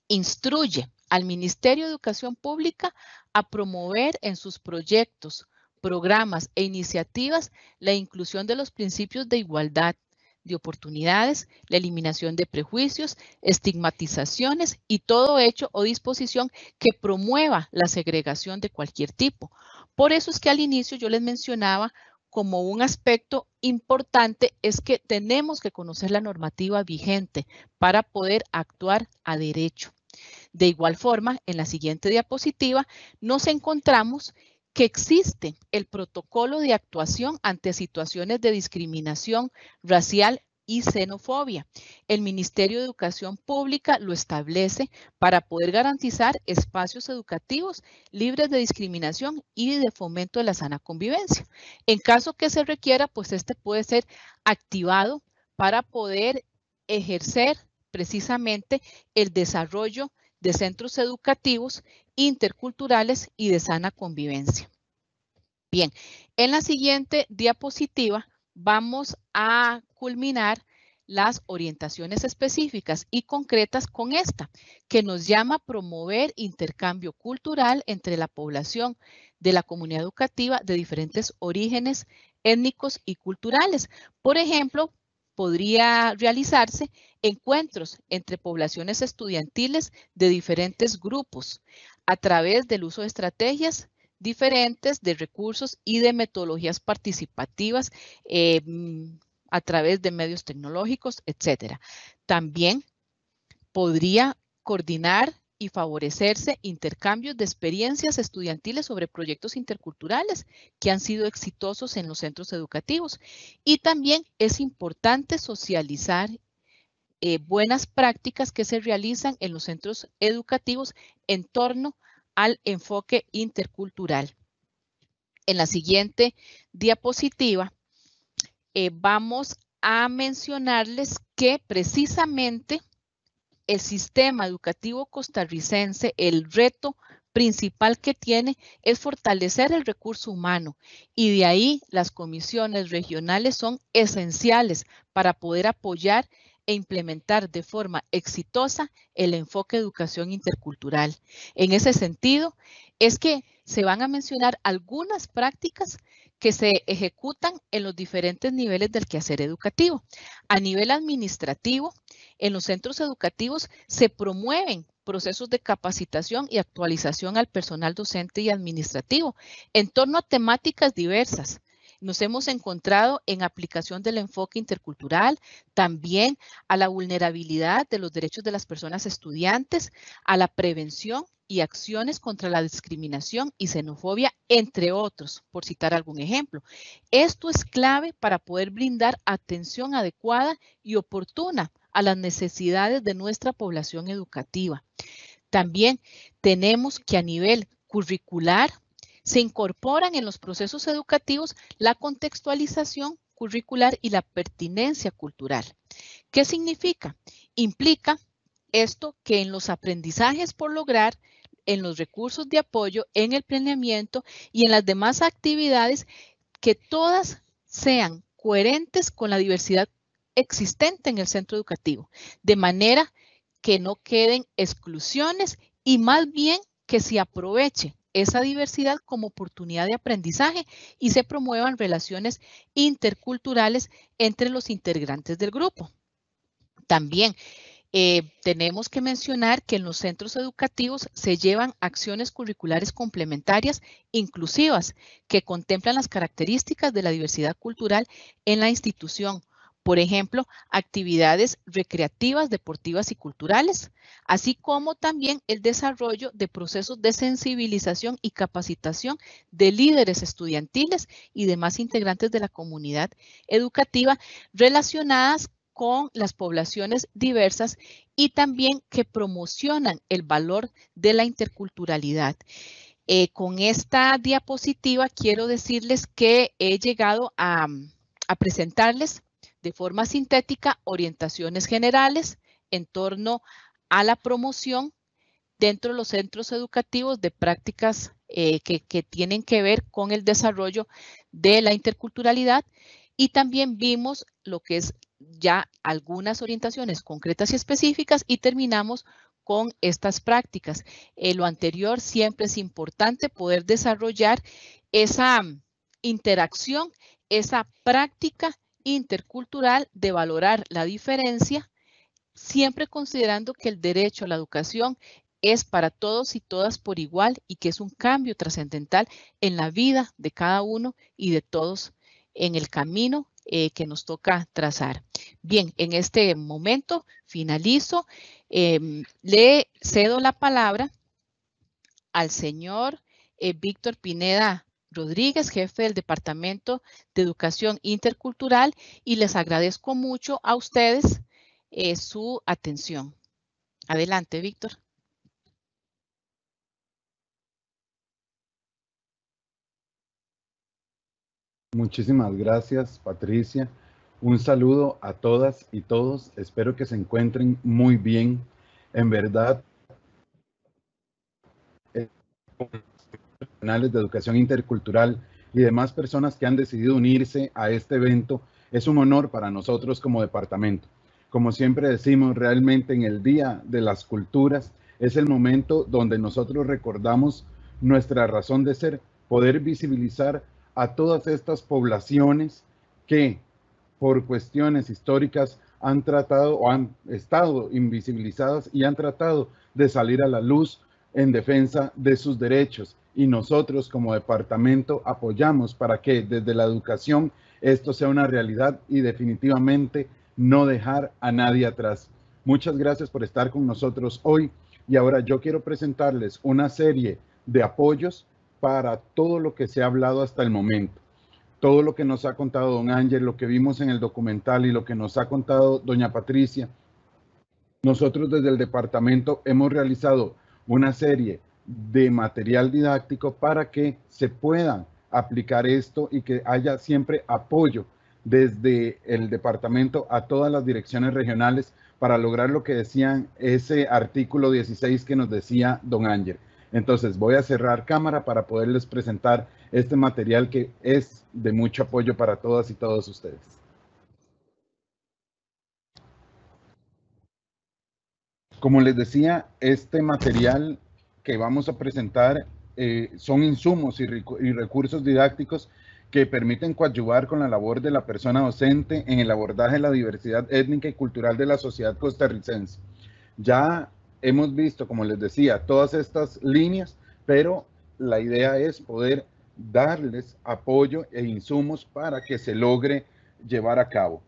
Instruye al Ministerio de Educación Pública a promover en sus proyectos, programas e iniciativas la inclusión de los principios de igualdad de oportunidades, la eliminación de prejuicios, estigmatizaciones y todo hecho o disposición que promueva la segregación de cualquier tipo. Por eso es que al inicio yo les mencionaba como un aspecto importante es que tenemos que conocer la normativa vigente para poder actuar a derecho. De igual forma, en la siguiente diapositiva nos encontramos que existe el protocolo de actuación ante situaciones de discriminación racial y xenofobia. El Ministerio de Educación Pública lo establece para poder garantizar espacios educativos libres de discriminación y de fomento de la sana convivencia. En caso que se requiera, pues este puede ser activado para poder ejercer precisamente el desarrollo de centros educativos interculturales y de sana convivencia. Bien, en la siguiente diapositiva vamos a culminar las orientaciones específicas y concretas con esta, que nos llama a promover intercambio cultural entre la población de la comunidad educativa de diferentes orígenes étnicos y culturales. Por ejemplo, podría realizarse encuentros entre poblaciones estudiantiles de diferentes grupos a través del uso de estrategias diferentes de recursos y de metodologías participativas, eh, a través de medios tecnológicos, etcétera. También podría coordinar y favorecerse intercambios de experiencias estudiantiles sobre proyectos interculturales que han sido exitosos en los centros educativos. Y también es importante socializar eh, buenas prácticas que se realizan en los centros educativos en torno al enfoque intercultural. En la siguiente diapositiva eh, vamos a mencionarles que precisamente el sistema educativo costarricense, el reto principal que tiene es fortalecer el recurso humano, y de ahí las comisiones regionales son esenciales para poder apoyar e implementar de forma exitosa el enfoque de educación intercultural. En ese sentido, es que se van a mencionar algunas prácticas que se ejecutan en los diferentes niveles del quehacer educativo. A nivel administrativo, en los centros educativos se promueven procesos de capacitación y actualización al personal docente y administrativo en torno a temáticas diversas. Nos hemos encontrado en aplicación del enfoque intercultural, también a la vulnerabilidad de los derechos de las personas estudiantes, a la prevención y acciones contra la discriminación y xenofobia, entre otros, por citar algún ejemplo. Esto es clave para poder brindar atención adecuada y oportuna a las necesidades de nuestra población educativa. También tenemos que a nivel curricular se incorporan en los procesos educativos la contextualización curricular y la pertinencia cultural. ¿Qué significa? Implica esto que en los aprendizajes por lograr, en los recursos de apoyo, en el planeamiento y en las demás actividades, que todas sean coherentes con la diversidad existente en el centro educativo, de manera que no queden exclusiones y más bien que se aproveche esa diversidad como oportunidad de aprendizaje y se promuevan relaciones interculturales entre los integrantes del grupo. También Eh, tenemos que mencionar que en los centros educativos se llevan acciones curriculares complementarias inclusivas que contemplan las características de la diversidad cultural en la institución. Por ejemplo, actividades recreativas, deportivas y culturales, así como también el desarrollo de procesos de sensibilización y capacitación de líderes estudiantiles y demás integrantes de la comunidad educativa relacionadas con las poblaciones diversas y también que promocionan el valor de la interculturalidad. Eh, con esta diapositiva quiero decirles que he llegado a, a presentarles de forma sintética orientaciones generales en torno a la promoción dentro de los centros educativos de prácticas eh, que, que tienen que ver con el desarrollo de la interculturalidad, y también vimos lo que es ya algunas orientaciones concretas y específicas y terminamos con estas prácticas. Eh, lo anterior siempre es importante poder desarrollar esa interacción, esa práctica intercultural de valorar la diferencia, siempre considerando que el derecho a la educación es para todos y todas por igual y que es un cambio trascendental en la vida de cada uno y de todos en el camino Eh, que nos toca trazar. Bien, en este momento finalizo. Eh, le cedo la palabra al señor eh, Víctor Pineda Rodríguez, jefe del Departamento de Educación Intercultural, y les agradezco mucho a ustedes eh, su atención. Adelante, Víctor. Muchísimas gracias, Patricia. Un saludo a todas y todos. Espero que se encuentren muy bien. En verdad, profesionales de educación intercultural y demás personas que han decidido unirse a este evento, es un honor para nosotros como departamento. Como siempre decimos, realmente en el Día de las Culturas es el momento donde nosotros recordamos nuestra razón de ser, poder visibilizar a todas estas poblaciones que por cuestiones históricas han tratado o han estado invisibilizadas y han tratado de salir a la luz en defensa de sus derechos y nosotros como departamento apoyamos para que desde la educación esto sea una realidad y definitivamente no dejar a nadie atrás. Muchas gracias por estar con nosotros hoy y ahora yo quiero presentarles una serie de apoyos para todo lo que se ha hablado hasta el momento. Todo lo que nos ha contado don Ángel, lo que vimos en el documental y lo que nos ha contado doña Patricia. Nosotros desde el departamento hemos realizado una serie de material didáctico para que se pueda aplicar esto y que haya siempre apoyo desde el departamento a todas las direcciones regionales para lograr lo que decían ese artículo dieciséis que nos decía don Ángel. Entonces voy a cerrar cámara para poderles presentar este material que es de mucho apoyo para todas y todos ustedes. Como les decía, este material que vamos a presentar eh, son insumos y, y recursos didácticos que permiten coadyuvar con la labor de la persona docente en el abordaje de la diversidad étnica y cultural de la sociedad costarricense. Ya hemos visto, como les decía, todas estas líneas, pero la idea es poder darles apoyo e insumos para que se logre llevar a cabo.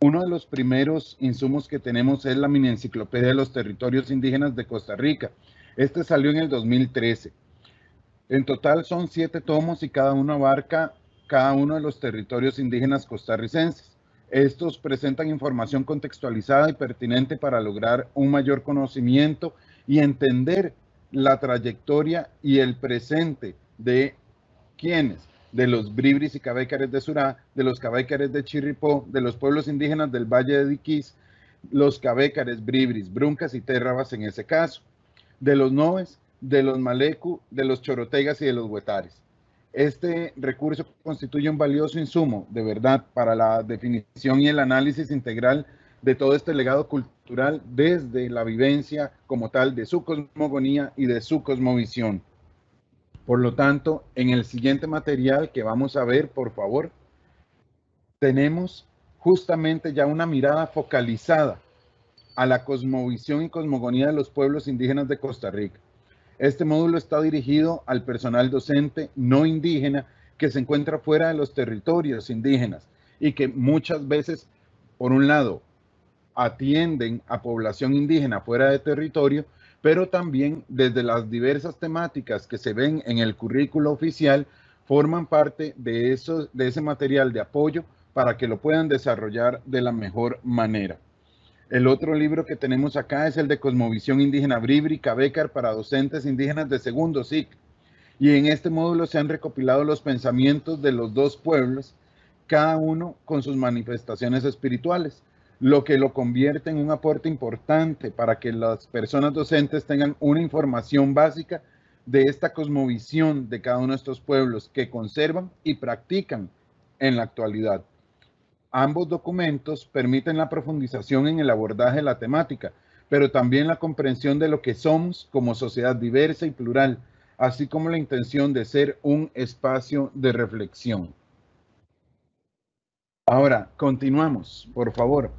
Uno de los primeros insumos que tenemos es la mini enciclopedia de los territorios indígenas de Costa Rica. Este salió en el dos mil trece. En total son siete tomos y cada uno abarca cada uno de los territorios indígenas costarricenses. Estos presentan información contextualizada y pertinente para lograr un mayor conocimiento y entender la trayectoria y el presente de quienes, de los bribris y cabécares de Surá, de los cabécares de Chirripó, de los pueblos indígenas del Valle de Diquís, los cabécares, bribris, bruncas y térrabas en ese caso, de los noves, de los malecu, de los chorotegas y de los huetares. Este recurso constituye un valioso insumo, de verdad, para la definición y el análisis integral de todo este legado cultural desde la vivencia como tal de su cosmogonía y de su cosmovisión. Por lo tanto, en el siguiente material que vamos a ver, por favor, tenemos justamente ya una mirada focalizada a la cosmovisión y cosmogonía de los pueblos indígenas de Costa Rica. Este módulo está dirigido al personal docente no indígena que se encuentra fuera de los territorios indígenas y que muchas veces, por un lado, atienden a población indígena fuera de territorio, pero también desde las diversas temáticas que se ven en el currículo oficial, forman parte de, esos, de ese material de apoyo para que lo puedan desarrollar de la mejor manera. El otro libro que tenemos acá es el de Cosmovisión Indígena Bribri Cabécar para docentes indígenas de segundo ciclo. Y en este módulo se han recopilado los pensamientos de los dos pueblos, cada uno con sus manifestaciones espirituales, lo que lo convierte en un aporte importante para que las personas docentes tengan una información básica de esta cosmovisión de cada uno de estos pueblos que conservan y practican en la actualidad. Ambos documentos permiten la profundización en el abordaje de la temática, pero también la comprensión de lo que somos como sociedad diversa y plural, así como la intención de ser un espacio de reflexión. Ahora, continuamos, por favor,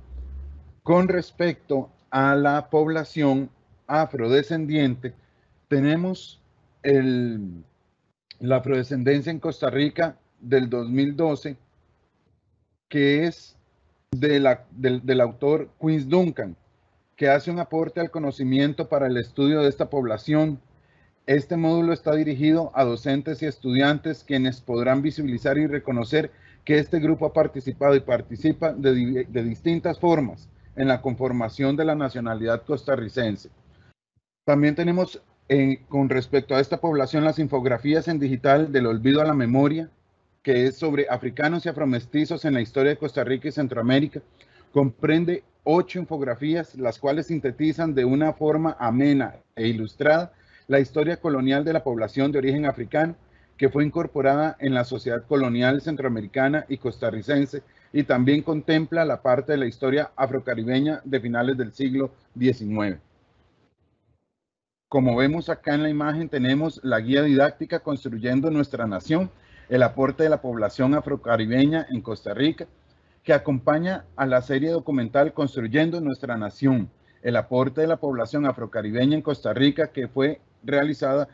con respecto a la población afrodescendiente. Tenemos el, la afrodescendencia en Costa Rica del dos mil doce, que es de la, del, del autor Quince Duncan, que hace un aporte al conocimiento para el estudio de esta población. Este módulo está dirigido a docentes y estudiantes quienes podrán visibilizar y reconocer que este grupo ha participado y participa de, de distintas formas en la conformación de la nacionalidad costarricense. También tenemos eh, con respecto a esta población las infografías en digital del olvido a la memoria, que es sobre africanos y afromestizos en la historia de Costa Rica y Centroamérica. Comprende ocho infografías, las cuales sintetizan de una forma amena e ilustrada la historia colonial de la población de origen africano, que fue incorporada en la sociedad colonial centroamericana y costarricense, y también contempla la parte de la historia afrocaribeña de finales del siglo diecinueve. Como vemos acá en la imagen, tenemos la guía didáctica Construyendo Nuestra Nación, el aporte de la población afrocaribeña en Costa Rica, que acompaña a la serie documental Construyendo Nuestra Nación, el aporte de la población afrocaribeña en Costa Rica, que fue realizada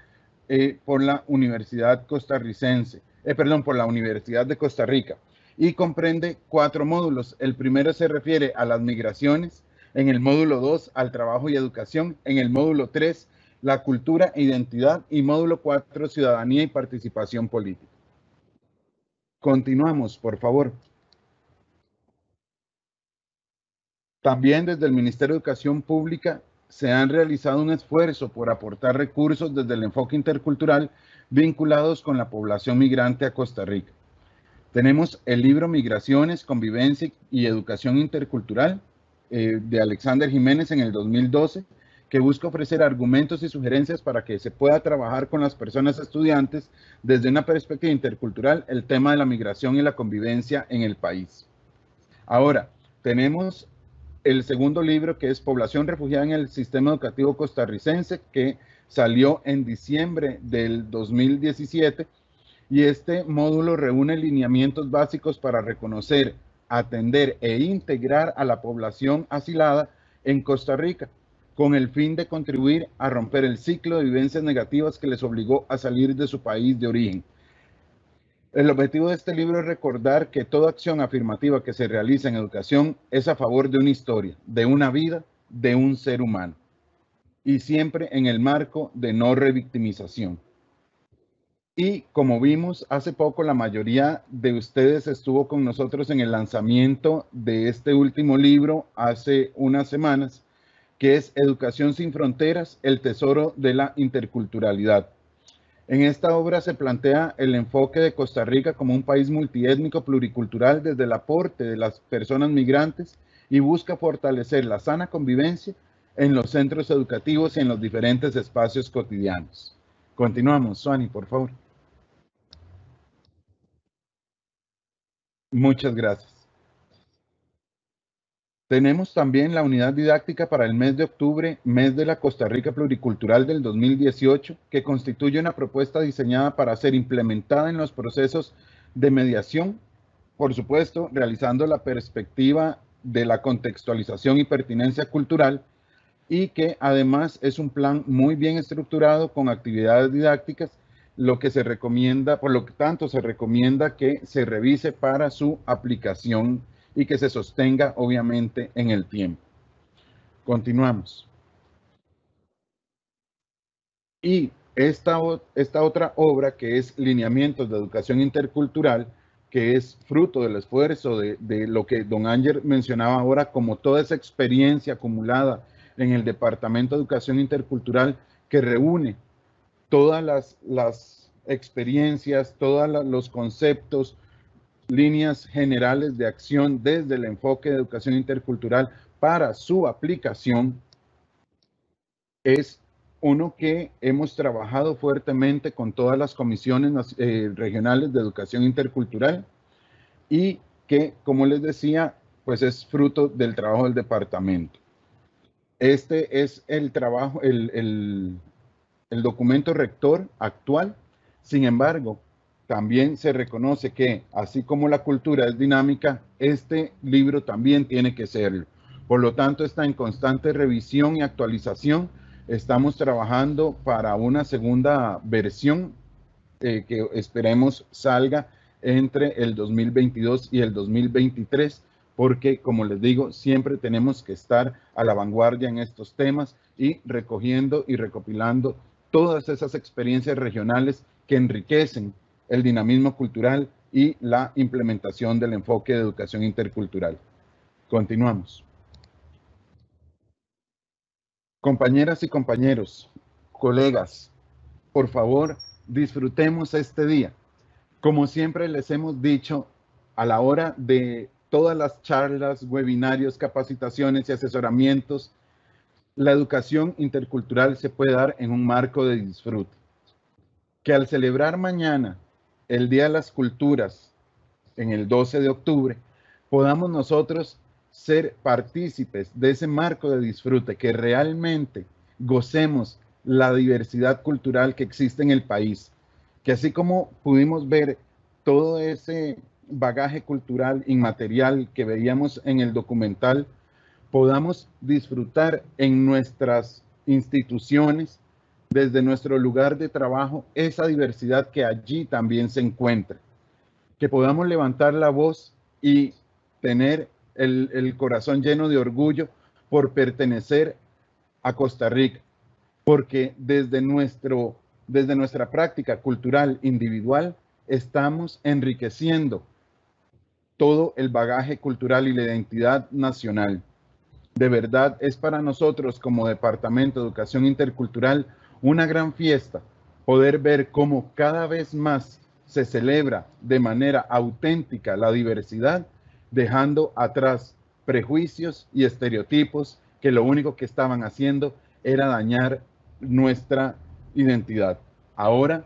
eh, por la Universidad Costarricense, eh, perdón, por la Universidad de Costa Rica, y comprende cuatro módulos. El primero se refiere a las migraciones, en el módulo dos al trabajo y educación, en el módulo tres la cultura e identidad y módulo cuatro ciudadanía y participación política. Continuamos, por favor. También desde el Ministerio de Educación Pública se han realizado un esfuerzo por aportar recursos desde el enfoque intercultural vinculados con la población migrante a Costa Rica. Tenemos el libro Migraciones, Convivencia y Educación Intercultural eh, de Alexander Jiménez en el dos mil doce, que busca ofrecer argumentos y sugerencias para que se pueda trabajar con las personas estudiantes desde una perspectiva intercultural el tema de la migración y la convivencia en el país. Ahora, tenemos el segundo libro, que es Población Refugiada en el Sistema Educativo Costarricense, que salió en diciembre del dos mil diecisiete, y este módulo reúne lineamientos básicos para reconocer, atender e integrar a la población asilada en Costa Rica, con el fin de contribuir a romper el ciclo de vivencias negativas que les obligó a salir de su país de origen. El objetivo de este libro es recordar que toda acción afirmativa que se realiza en educación es a favor de una historia, de una vida, de un ser humano, y siempre en el marco de no revictimización. Y como vimos hace poco, la mayoría de ustedes estuvo con nosotros en el lanzamiento de este último libro hace unas semanas, que es Educación sin Fronteras, el tesoro de la interculturalidad. En esta obra se plantea el enfoque de Costa Rica como un país multiétnico pluricultural desde el aporte de las personas migrantes y busca fortalecer la sana convivencia en los centros educativos y en los diferentes espacios cotidianos. Continuamos, Suani, por favor. Muchas gracias. Tenemos también la unidad didáctica para el mes de octubre, mes de la Costa Rica Pluricultural del dos mil dieciocho, que constituye una propuesta diseñada para ser implementada en los procesos de mediación, por supuesto, realizando la perspectiva de la contextualización y pertinencia cultural, y que además es un plan muy bien estructurado con actividades didácticas, lo que se recomienda, por lo tanto se recomienda que se revise para su aplicación y que se sostenga, obviamente, en el tiempo. Continuamos. Y esta, esta otra obra, que es Lineamientos de Educación Intercultural, que es fruto del esfuerzo de, de lo que don Ángel mencionaba ahora, como toda esa experiencia acumulada en el Departamento de Educación Intercultural, que reúne todas las, las experiencias, todos los conceptos, líneas generales de acción desde el enfoque de educación intercultural para su aplicación, es uno que hemos trabajado fuertemente con todas las comisiones eh, regionales de educación intercultural y que, como les decía, pues es fruto del trabajo del departamento. Este es el trabajo, el, el, el documento rector actual. Sin embargo, también se reconoce que, así como la cultura es dinámica, este libro también tiene que serlo. Por lo tanto, está en constante revisión y actualización. Estamos trabajando para una segunda versión eh, que esperemos salga entre el dos mil veintidós y el dos mil veintitrés, porque, como les digo, siempre tenemos que estar a la vanguardia en estos temas y recogiendo y recopilando todas esas experiencias regionales que enriquecen el dinamismo cultural y la implementación del enfoque de educación intercultural. Continuamos. Compañeras y compañeros, colegas, por favor, disfrutemos este día. Como siempre les hemos dicho, a la hora de todas las charlas, webinarios, capacitaciones y asesoramientos, la educación intercultural se puede dar en un marco de disfrute. Que al celebrar mañana el Día de las Culturas, en el doce de octubre, podamos nosotros ser partícipes de ese marco de disfrute, que realmente gocemos la diversidad cultural que existe en el país. Que así como pudimos ver todo ese bagaje cultural inmaterial que veíamos en el documental, podamos disfrutar en nuestras instituciones desde nuestro lugar de trabajo esa diversidad que allí también se encuentra. Que podamos levantar la voz y tener el, el corazón lleno de orgullo por pertenecer a Costa Rica, porque desde, nuestro, desde nuestra práctica cultural individual estamos enriqueciendo todo el bagaje cultural y la identidad nacional. De verdad, es para nosotros como Departamento de Educación Intercultural una gran fiesta poder ver cómo cada vez más se celebra de manera auténtica la diversidad, dejando atrás prejuicios y estereotipos que lo único que estaban haciendo era dañar nuestra identidad. Ahora,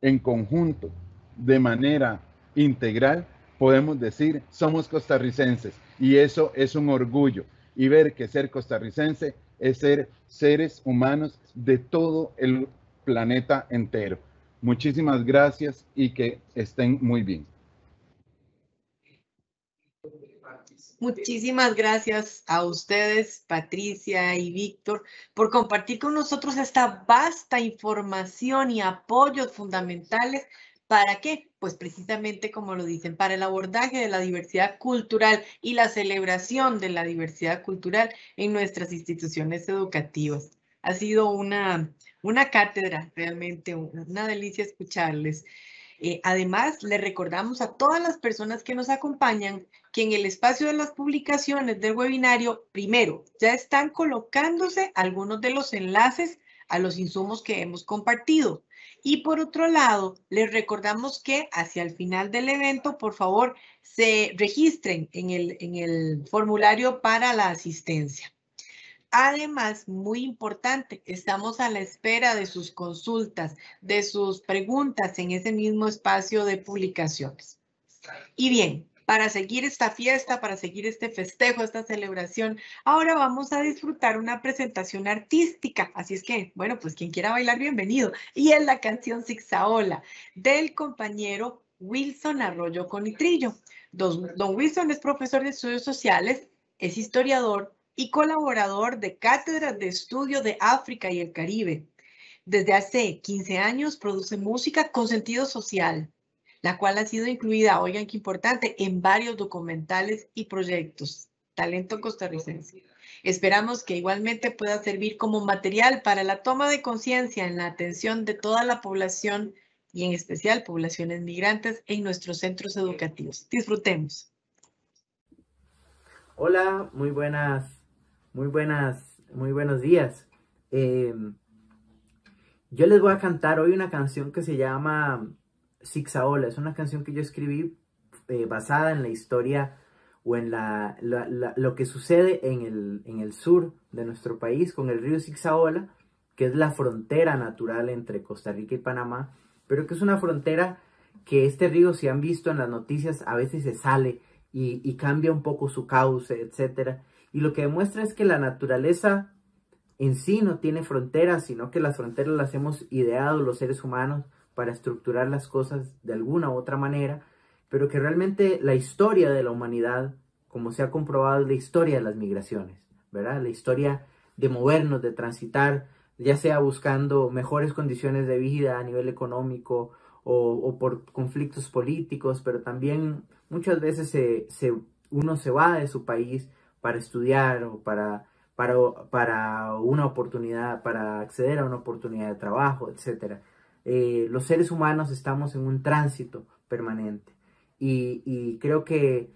en conjunto, de manera integral, podemos decir, somos costarricenses, y eso es un orgullo. Y ver que ser costarricense es ser seres humanos de todo el planeta entero. Muchísimas gracias y que estén muy bien. Muchísimas gracias a ustedes, Patricia y Víctor, por compartir con nosotros esta vasta información y apoyos fundamentales. ¿Para qué? Pues precisamente, como lo dicen, para el abordaje de la diversidad cultural y la celebración de la diversidad cultural en nuestras instituciones educativas. Ha sido una, una cátedra, realmente una delicia escucharles. Eh, además, le recordamos a todas las personas que nos acompañan que en el espacio de las publicaciones del webinario, primero, ya están colocándose algunos de los enlaces a los insumos que hemos compartido. Y por otro lado, les recordamos que hacia el final del evento, por favor, se registren en el, en el formulario para la asistencia. Además, muy importante, estamos a la espera de sus consultas, de sus preguntas en ese mismo espacio de publicaciones. Y bien, para seguir esta fiesta, para seguir este festejo, esta celebración, ahora vamos a disfrutar una presentación artística. Así es que, bueno, pues quien quiera bailar, bienvenido. Y es la canción Zigzaola del compañero Wilson Arroyo Conitrillo. Don, don Wilson es profesor de estudios sociales, es historiador y colaborador de Cátedras de Estudio de África y el Caribe. Desde hace quince años produce música con sentido social, la cual ha sido incluida, oigan qué importante, en varios documentales y proyectos. Talento costarricense. Esperamos que igualmente pueda servir como material para la toma de conciencia en la atención de toda la población y en especial poblaciones migrantes en nuestros centros educativos. Disfrutemos. Hola, muy buenas. Muy buenas, muy buenos días. Eh, yo les voy a cantar hoy una canción que se llama Zigzaola. Es una canción que yo escribí eh, basada en la historia o en la, la, la, lo que sucede en el, en el sur de nuestro país con el río Zigzaola, que es la frontera natural entre Costa Rica y Panamá, pero que es una frontera que este río, si han visto en las noticias, a veces se sale y, y cambia un poco su cauce, etcétera. Y lo que demuestra es que la naturaleza en sí no tiene fronteras, sino que las fronteras las hemos ideado los seres humanos para estructurar las cosas de alguna u otra manera, pero que realmente la historia de la humanidad, como se ha comprobado, es la historia de las migraciones, ¿verdad? La historia de movernos, de transitar, ya sea buscando mejores condiciones de vida a nivel económico o, o por conflictos políticos, pero también muchas veces se, se, uno se va de su país para estudiar o para, para, para una oportunidad, para acceder a una oportunidad de trabajo, etcétera. Eh, los seres humanos estamos en un tránsito permanente y, y creo que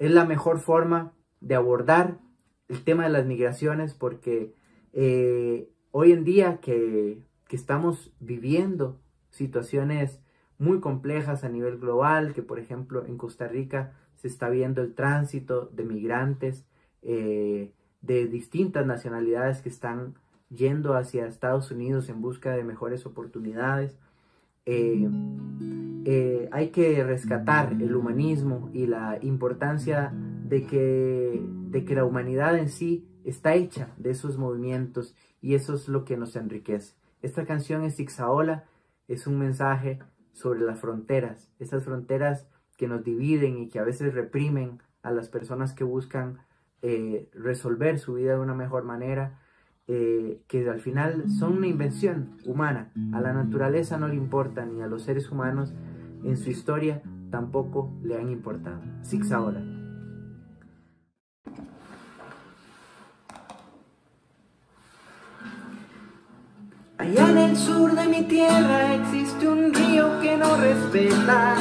es la mejor forma de abordar el tema de las migraciones, porque eh, hoy en día que, que estamos viviendo situaciones muy complejas a nivel global, que por ejemplo en Costa Rica se está viendo el tránsito de migrantes Eh, de distintas nacionalidades que están yendo hacia Estados Unidos en busca de mejores oportunidades. Eh, eh, hay que rescatar el humanismo y la importancia de que, de que la humanidad en sí está hecha de esos movimientos, y eso es lo que nos enriquece. Esta canción es Zigzaola, es un mensaje sobre las fronteras, esas fronteras que nos dividen y que a veces reprimen a las personas que buscan Eh, resolver su vida de una mejor manera, eh, que al final son una invención humana. A la naturaleza no le importan y a los seres humanos en su historia tampoco le han importado. Six ahora. Allá en el sur de mi tierra existe un río que no respeta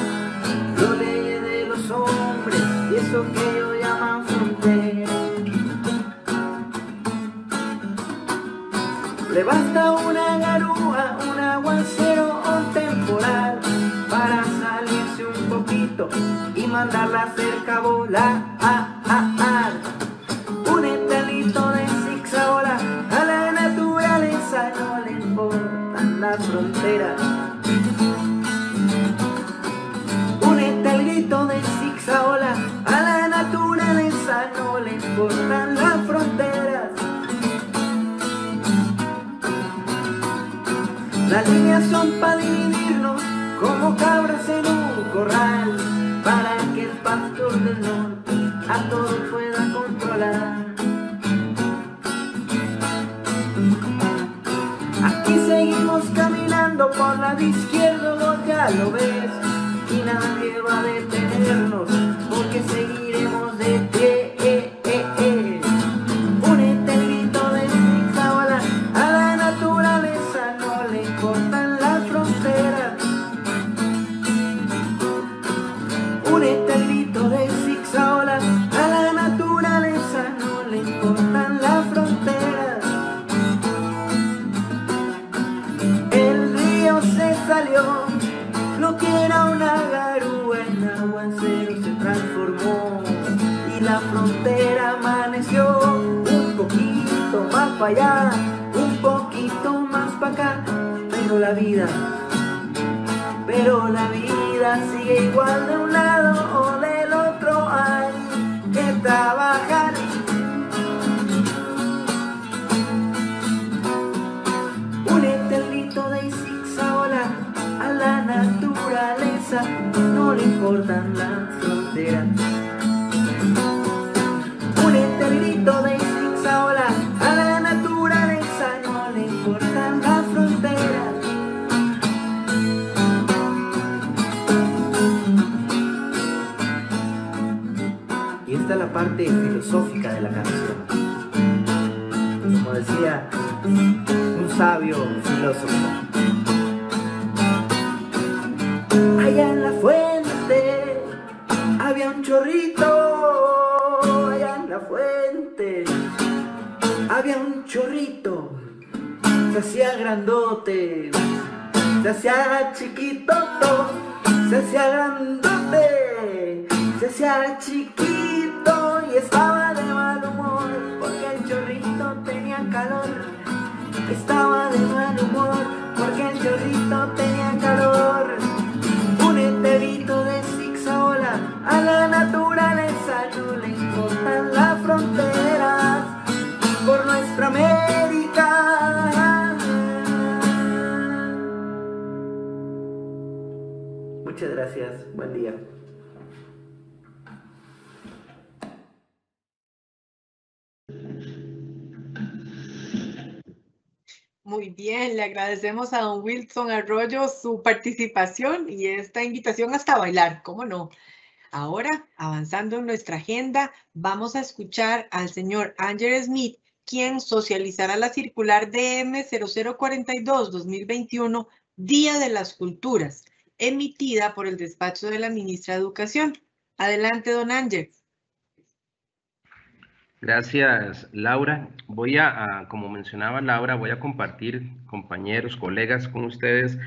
lo leyes de los hombres y eso que ellos llaman frontera. Le basta una garúa, un aguacero o temporal para salirse un poquito y mandarla cerca a volar. Ah, ah, ah. Un estelito de zigzag a la naturaleza no le importan las fronteras. Un estelito de zigzag a la naturaleza no le importan las fronteras. Las líneas son para dividirnos como cabras en un corral, para que el pastor del norte a todos pueda controlar. Aquí seguimos caminando por la de izquierdo, vos ya lo ves, y nadie va a detenernos porque seguiremos de pie. Para allá, un poquito más para acá, pero la vida, pero la vida sigue igual de un lado o del otro, hay que trabajar. Un estelito de zigzagola a la naturaleza no le importan las fronteras. Un estelito de zigzagola a la la parte filosófica de la canción. Como decía un sabio filósofo, allá en la fuente había un chorrito, allá en la fuente había un chorrito, se hacía grandote, se hacía chiquito, se hacía grandote, se hacía chiquito y estaba de mal humor porque el chorrito tenía calor. Estaba de mal humor porque el chorrito tenía calor. Un enterito de zigzagola a la naturaleza no le importan las fronteras por nuestra América. Muchas gracias, buen día. Muy bien, le agradecemos a don Wilson Arroyo su participación y esta invitación hasta bailar, ¿cómo no? Ahora, avanzando en nuestra agenda, vamos a escuchar al señor Ángel Smith, quien socializará la circular D M cero cero cuarenta y dos guion dos mil veintiuno, Día de las Culturas, emitida por el despacho de la ministra de Educación. Adelante, don Ángel. Gracias, Laura. Voy a, a, como mencionaba Laura, voy a compartir, compañeros, colegas, con ustedes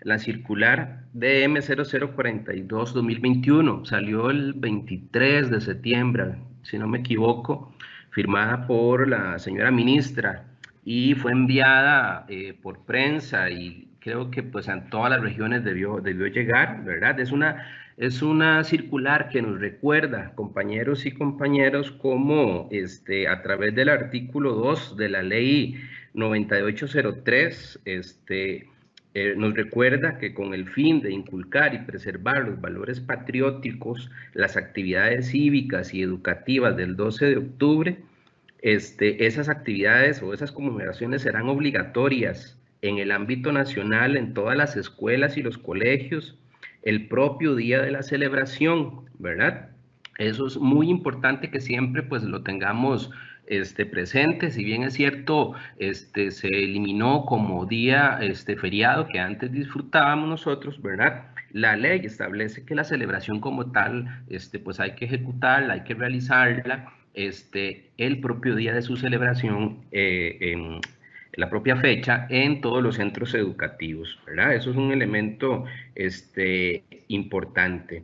la circular D M cero cero cuarenta y dos guion dos mil veintiuno. Salió el veintitrés de septiembre, si no me equivoco, firmada por la señora ministra y fue enviada eh, por prensa y creo que pues en todas las regiones debió, debió llegar, ¿verdad? Es una... Es una circular que nos recuerda, compañeros y compañeras, cómo este, a través del artículo dos de la ley noventa y ocho cero tres, este, eh, nos recuerda que con el fin de inculcar y preservar los valores patrióticos, las actividades cívicas y educativas del doce de octubre Este, esas actividades o esas conmemoraciones serán obligatorias en el ámbito nacional, en todas las escuelas y los colegios, el propio día de la celebración, ¿verdad? Eso es muy importante que siempre pues lo tengamos este, presente. Si bien es cierto, este, se eliminó como día este, feriado que antes disfrutábamos nosotros, ¿verdad? La ley establece que la celebración como tal, este, pues hay que ejecutarla, hay que realizarla este, el propio día de su celebración, eh, en la propia fecha, en todos los centros educativos, ¿verdad? Eso es un elemento este, importante.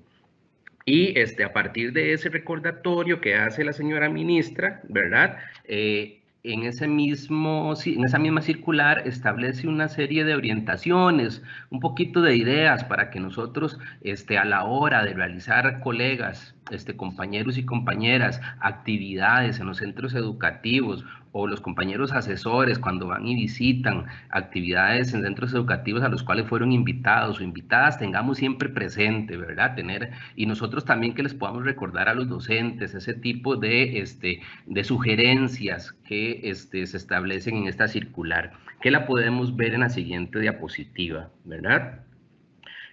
Y este, a partir de ese recordatorio que hace la señora ministra, ¿verdad? Eh, en, ese mismo, en esa misma circular establece una serie de orientaciones, un poquito de ideas para que nosotros este, a la hora de realizar colegas, este, compañeros y compañeras, actividades en los centros educativos o los compañeros asesores cuando van y visitan actividades en centros educativos a los cuales fueron invitados o invitadas, tengamos siempre presente, ¿verdad? Tener, y nosotros también que les podamos recordar a los docentes ese tipo de, este, de sugerencias que este, se establecen en esta circular, que la podemos ver en la siguiente diapositiva, ¿verdad?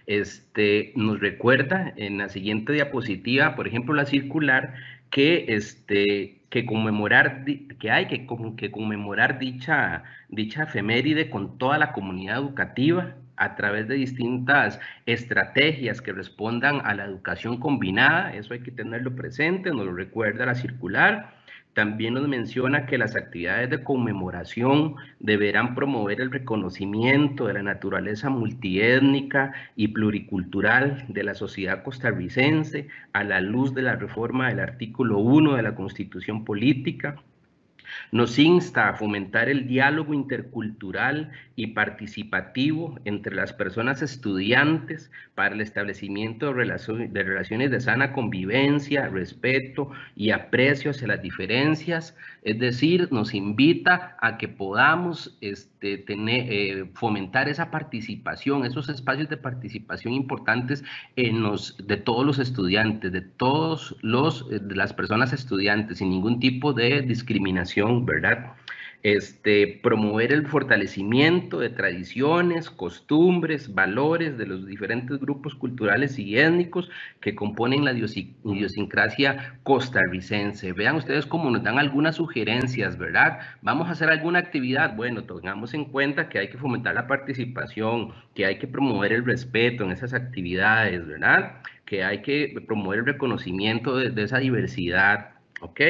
Este, nos recuerda en la siguiente diapositiva, por ejemplo, la circular, que, este, que, conmemorar, que hay que, que conmemorar dicha, dicha efeméride con toda la comunidad educativa a través de distintas estrategias que respondan a la educación combinada. Eso hay que tenerlo presente, nos lo recuerda la circular. También nos menciona que las actividades de conmemoración deberán promover el reconocimiento de la naturaleza multiétnica y pluricultural de la sociedad costarricense a la luz de la reforma del artículo uno de la Constitución Política. Nos insta a fomentar el diálogo intercultural y participativo entre las personas estudiantes para el establecimiento de relaciones de sana convivencia, respeto y aprecio hacia las diferencias. Es decir, nos invita a que podamos este, tener, eh, fomentar esa participación, esos espacios de participación importantes en los, de todos los estudiantes, de todos los, de las personas estudiantes, sin ningún tipo de discriminación, ¿verdad? Este, promover el fortalecimiento de tradiciones, costumbres, valores de los diferentes grupos culturales y étnicos que componen la idiosincrasia costarricense. Vean ustedes cómo nos dan algunas sugerencias, ¿verdad? Vamos a hacer alguna actividad. Bueno, tengamos en cuenta que hay que fomentar la participación, que hay que promover el respeto en esas actividades, ¿verdad? Que hay que promover el reconocimiento de, de esa diversidad, ¿ok?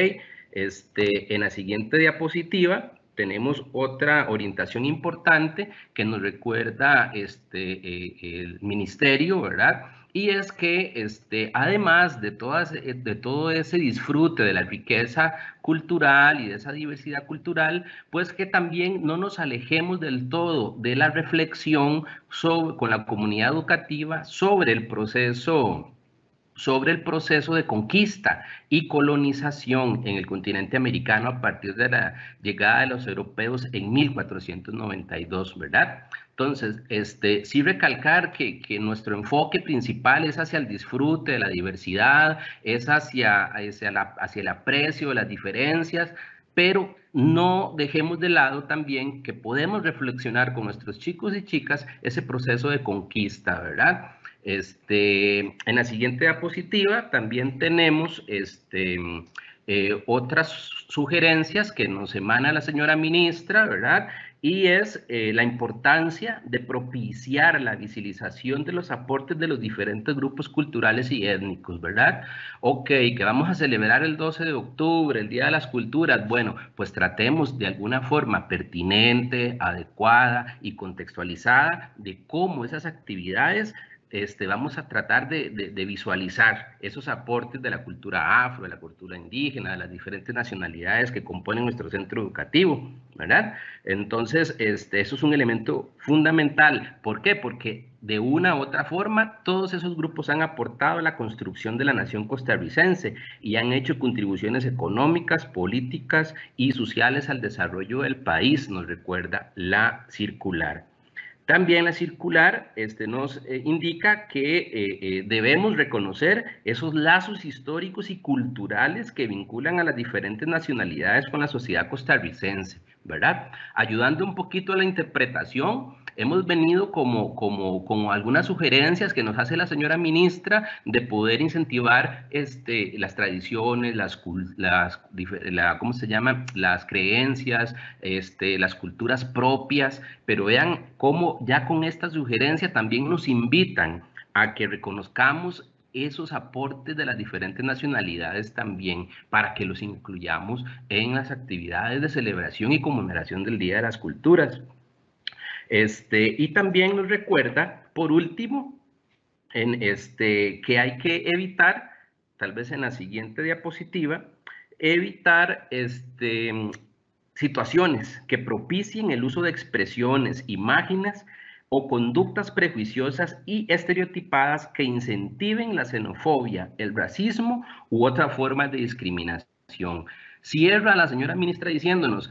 Este, en la siguiente diapositiva tenemos otra orientación importante que nos recuerda este, eh, el ministerio, ¿verdad? Y es que este, además de, todas, de todo ese disfrute de la riqueza cultural y de esa diversidad cultural, pues que también no nos alejemos del todo de la reflexión sobre, con la comunidad educativa sobre el proceso sobre el proceso de conquista y colonización en el continente americano a partir de la llegada de los europeos en mil cuatrocientos noventa y dos, ¿verdad? Entonces, este, sí recalcar que, que nuestro enfoque principal es hacia el disfrute de la diversidad, es hacia, hacia, la, hacia el aprecio de las diferencias, pero no dejemos de lado también que podemos reflexionar con nuestros chicos y chicas ese proceso de conquista, ¿verdad? Este, en la siguiente diapositiva también tenemos este, eh, otras sugerencias que nos emana la señora ministra, ¿verdad? Y es eh, la importancia de propiciar la visibilización de los aportes de los diferentes grupos culturales y étnicos, ¿verdad? Ok, que vamos a celebrar el doce de octubre, el Día de las Culturas. Bueno, pues tratemos de alguna forma pertinente, adecuada y contextualizada de cómo esas actividades Este, vamos a tratar de, de, de visualizar esos aportes de la cultura afro, de la cultura indígena, de las diferentes nacionalidades que componen nuestro centro educativo, ¿verdad? Entonces, este, eso es un elemento fundamental. ¿Por qué? Porque de una u otra forma, todos esos grupos han aportado a la construcción de la nación costarricense y han hecho contribuciones económicas, políticas y sociales al desarrollo del país, nos recuerda la circular. También la circular este, nos eh, indica que eh, eh, debemos reconocer esos lazos históricos y culturales que vinculan a las diferentes nacionalidades con la sociedad costarricense, ¿verdad? Ayudando un poquito a la interpretación, hemos venido como, como, como algunas sugerencias que nos hace la señora ministra de poder incentivar este, las tradiciones, las, las la, ¿cómo se llama? Las creencias, este, las culturas propias, pero vean cómo ya con esta sugerencia también nos invitan a que reconozcamos esos aportes de las diferentes nacionalidades también para que los incluyamos en las actividades de celebración y conmemoración del Día de las Culturas. Este, y también nos recuerda, por último, en este, que hay que evitar, tal vez en la siguiente diapositiva, evitar este, situaciones que propicien el uso de expresiones, imágenes o conductas prejuiciosas y estereotipadas que incentiven la xenofobia, el racismo u otras formas de discriminación. Cierra la señora ministra diciéndonos,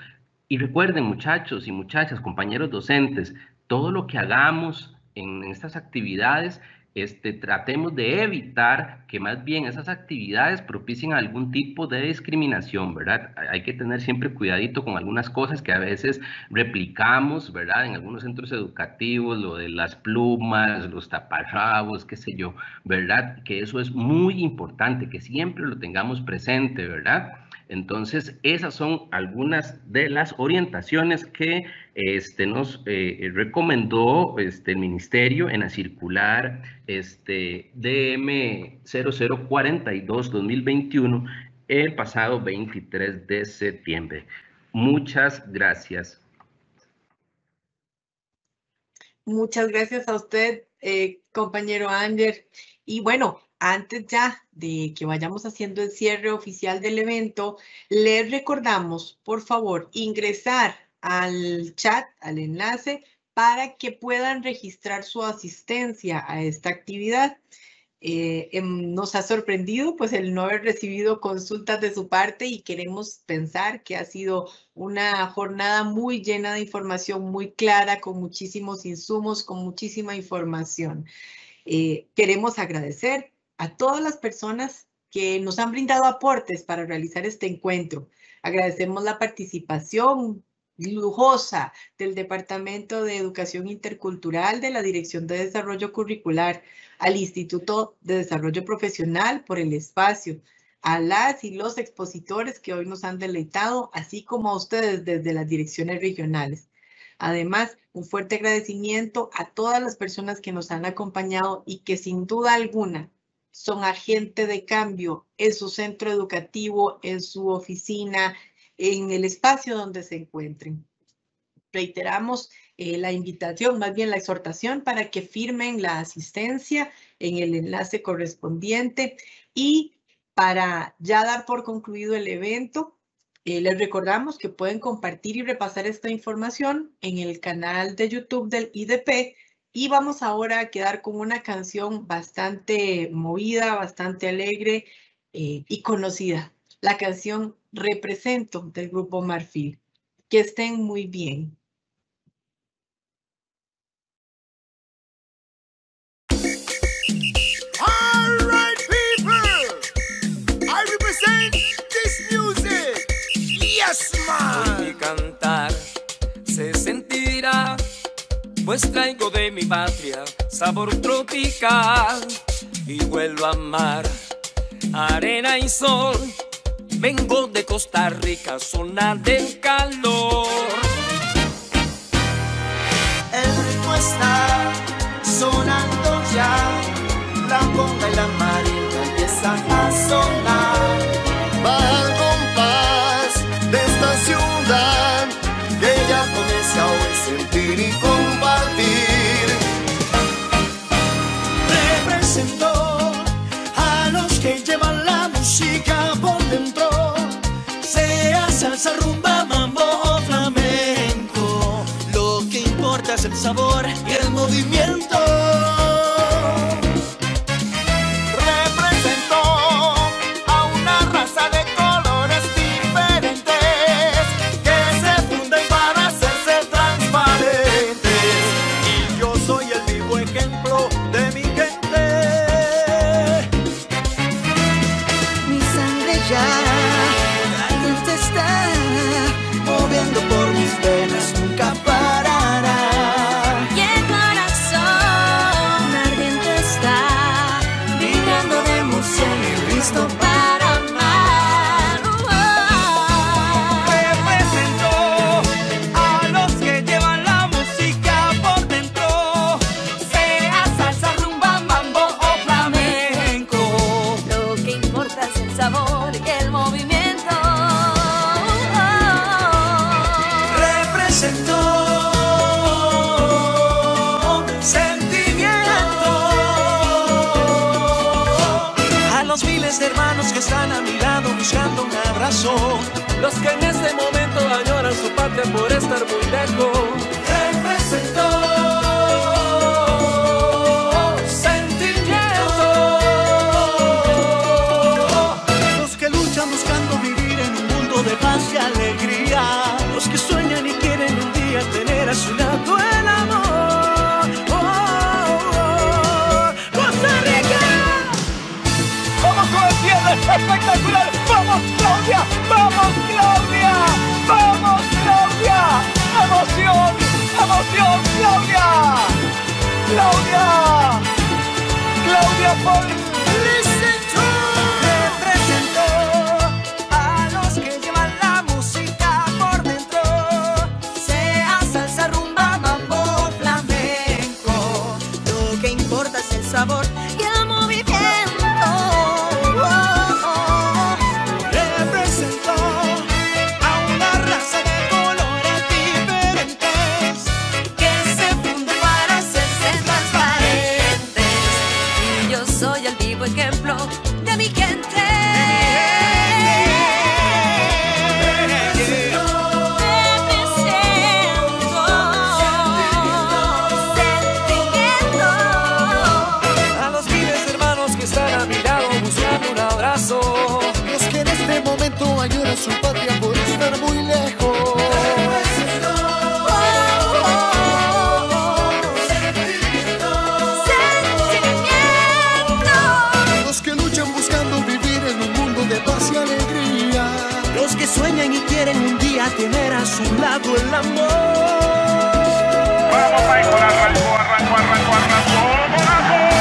y recuerden muchachos y muchachas, compañeros docentes, todo lo que hagamos en estas actividades, Este, tratemos de evitar que más bien esas actividades propicien algún tipo de discriminación, ¿verdad? Hay que tener siempre cuidadito con algunas cosas que a veces replicamos, ¿verdad? En algunos centros educativos, lo de las plumas, los taparrabos, qué sé yo, ¿verdad? Que eso es muy importante, que siempre lo tengamos presente, ¿verdad? Entonces, esas son algunas de las orientaciones que este, nos eh, recomendó este, el Ministerio en la circular este, D M cero cero cuarenta y dos guion dos mil veintiuno el pasado veintitrés de septiembre. Muchas gracias. Muchas gracias a usted, eh, compañero Ángel. Y bueno, antes ya de que vayamos haciendo el cierre oficial del evento, les recordamos, por favor, ingresar al chat, al enlace, para que puedan registrar su asistencia a esta actividad. Eh, eh, nos ha sorprendido pues el no haber recibido consultas de su parte y queremos pensar que ha sido una jornada muy llena de información, muy clara, con muchísimos insumos, con muchísima información. Eh, queremos agradecer a todas las personas que nos han brindado aportes para realizar este encuentro. Agradecemos la participación lujosa del Departamento de Educación Intercultural de la Dirección de Desarrollo Curricular, al Instituto de Desarrollo Profesional por el espacio, a las y los expositores que hoy nos han deleitado, así como a ustedes desde las direcciones regionales. Además, un fuerte agradecimiento a todas las personas que nos han acompañado y que sin duda alguna son agentes de cambio en su centro educativo, en su oficina, en el espacio donde se encuentren. Reiteramos eh, la invitación, más bien la exhortación para que firmen la asistencia en el enlace correspondiente. Y para ya dar por concluido el evento, eh, les recordamos que pueden compartir y repasar esta información en el canal de YouTube del I D P. Y vamos ahora a quedar con una canción bastante movida, bastante alegre eh, y conocida. La canción Represento del grupo Marfil. Que estén muy bien. Pues traigo de mi patria sabor tropical y vuelvo a mar, arena y sol. Vengo de Costa Rica, zona del calor. El ritmo está sonando ya, la conga y la marimba empiezan a sonar. Baja el compás de esta ciudad, que ya comienza hoy a sentir y compartir. Represento a los que llevan la música por dentro, sea salsa, rumba, mambo o flamenco. Lo que importa es el sabor y el movimiento. hermanos que están a mi lado buscando un abrazo, los que en este momento añoran su patria por estar muy lejos. Representó y alegría, los que sueñan y quieren un día tener a su lado el amor. Oh, oh, oh. ¡Costa Rica! ¡Vamos con el cierre! ¡Espectacular! ¡Vamos, Claudia! ¡Vamos, Claudia! ¡Vamos, Claudia! ¡Emoción! ¡Emoción, Claudia! ¡Claudia! ¡Claudia Paul! Sabor y el movimiento oh, oh, oh. Representó a una raza de colores diferentes que se fundó para hacerse transparentes. Y yo soy el vivo ejemplo de mi gente. Ayuda a su patria por estar muy lejos. Representó sentimiento, sentimiento. Los que luchan buscando vivir en un mundo de paz y alegría, los que sueñan y quieren un día tener a su lado el amor. Vamos a igualar, arrancó, arrancó, arrancó, arrancó, arrancó.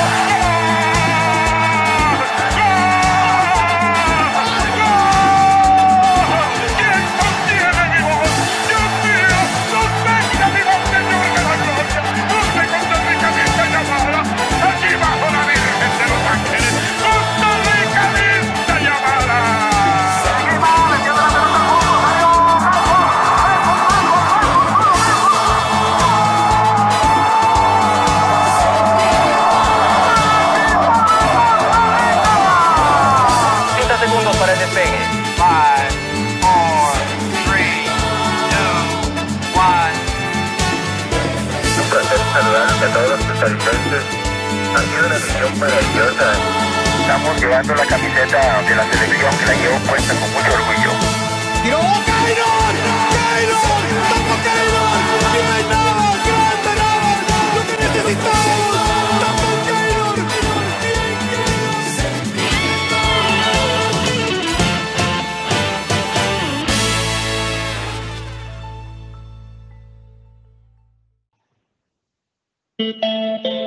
Ha sido una misión maravillosa. Estamos llevando la camiseta de la selección que la llevo puesta con mucho orgullo. ¡Tiró! ¡Cairón! ¡Cairón! ¡Estamos Cairón! ¡Bien, nada! ¡Grande, nada! ¡Lo que necesitamos! ¡Estamos Cairón! ¡Bien, bien! ¡Bien, bien!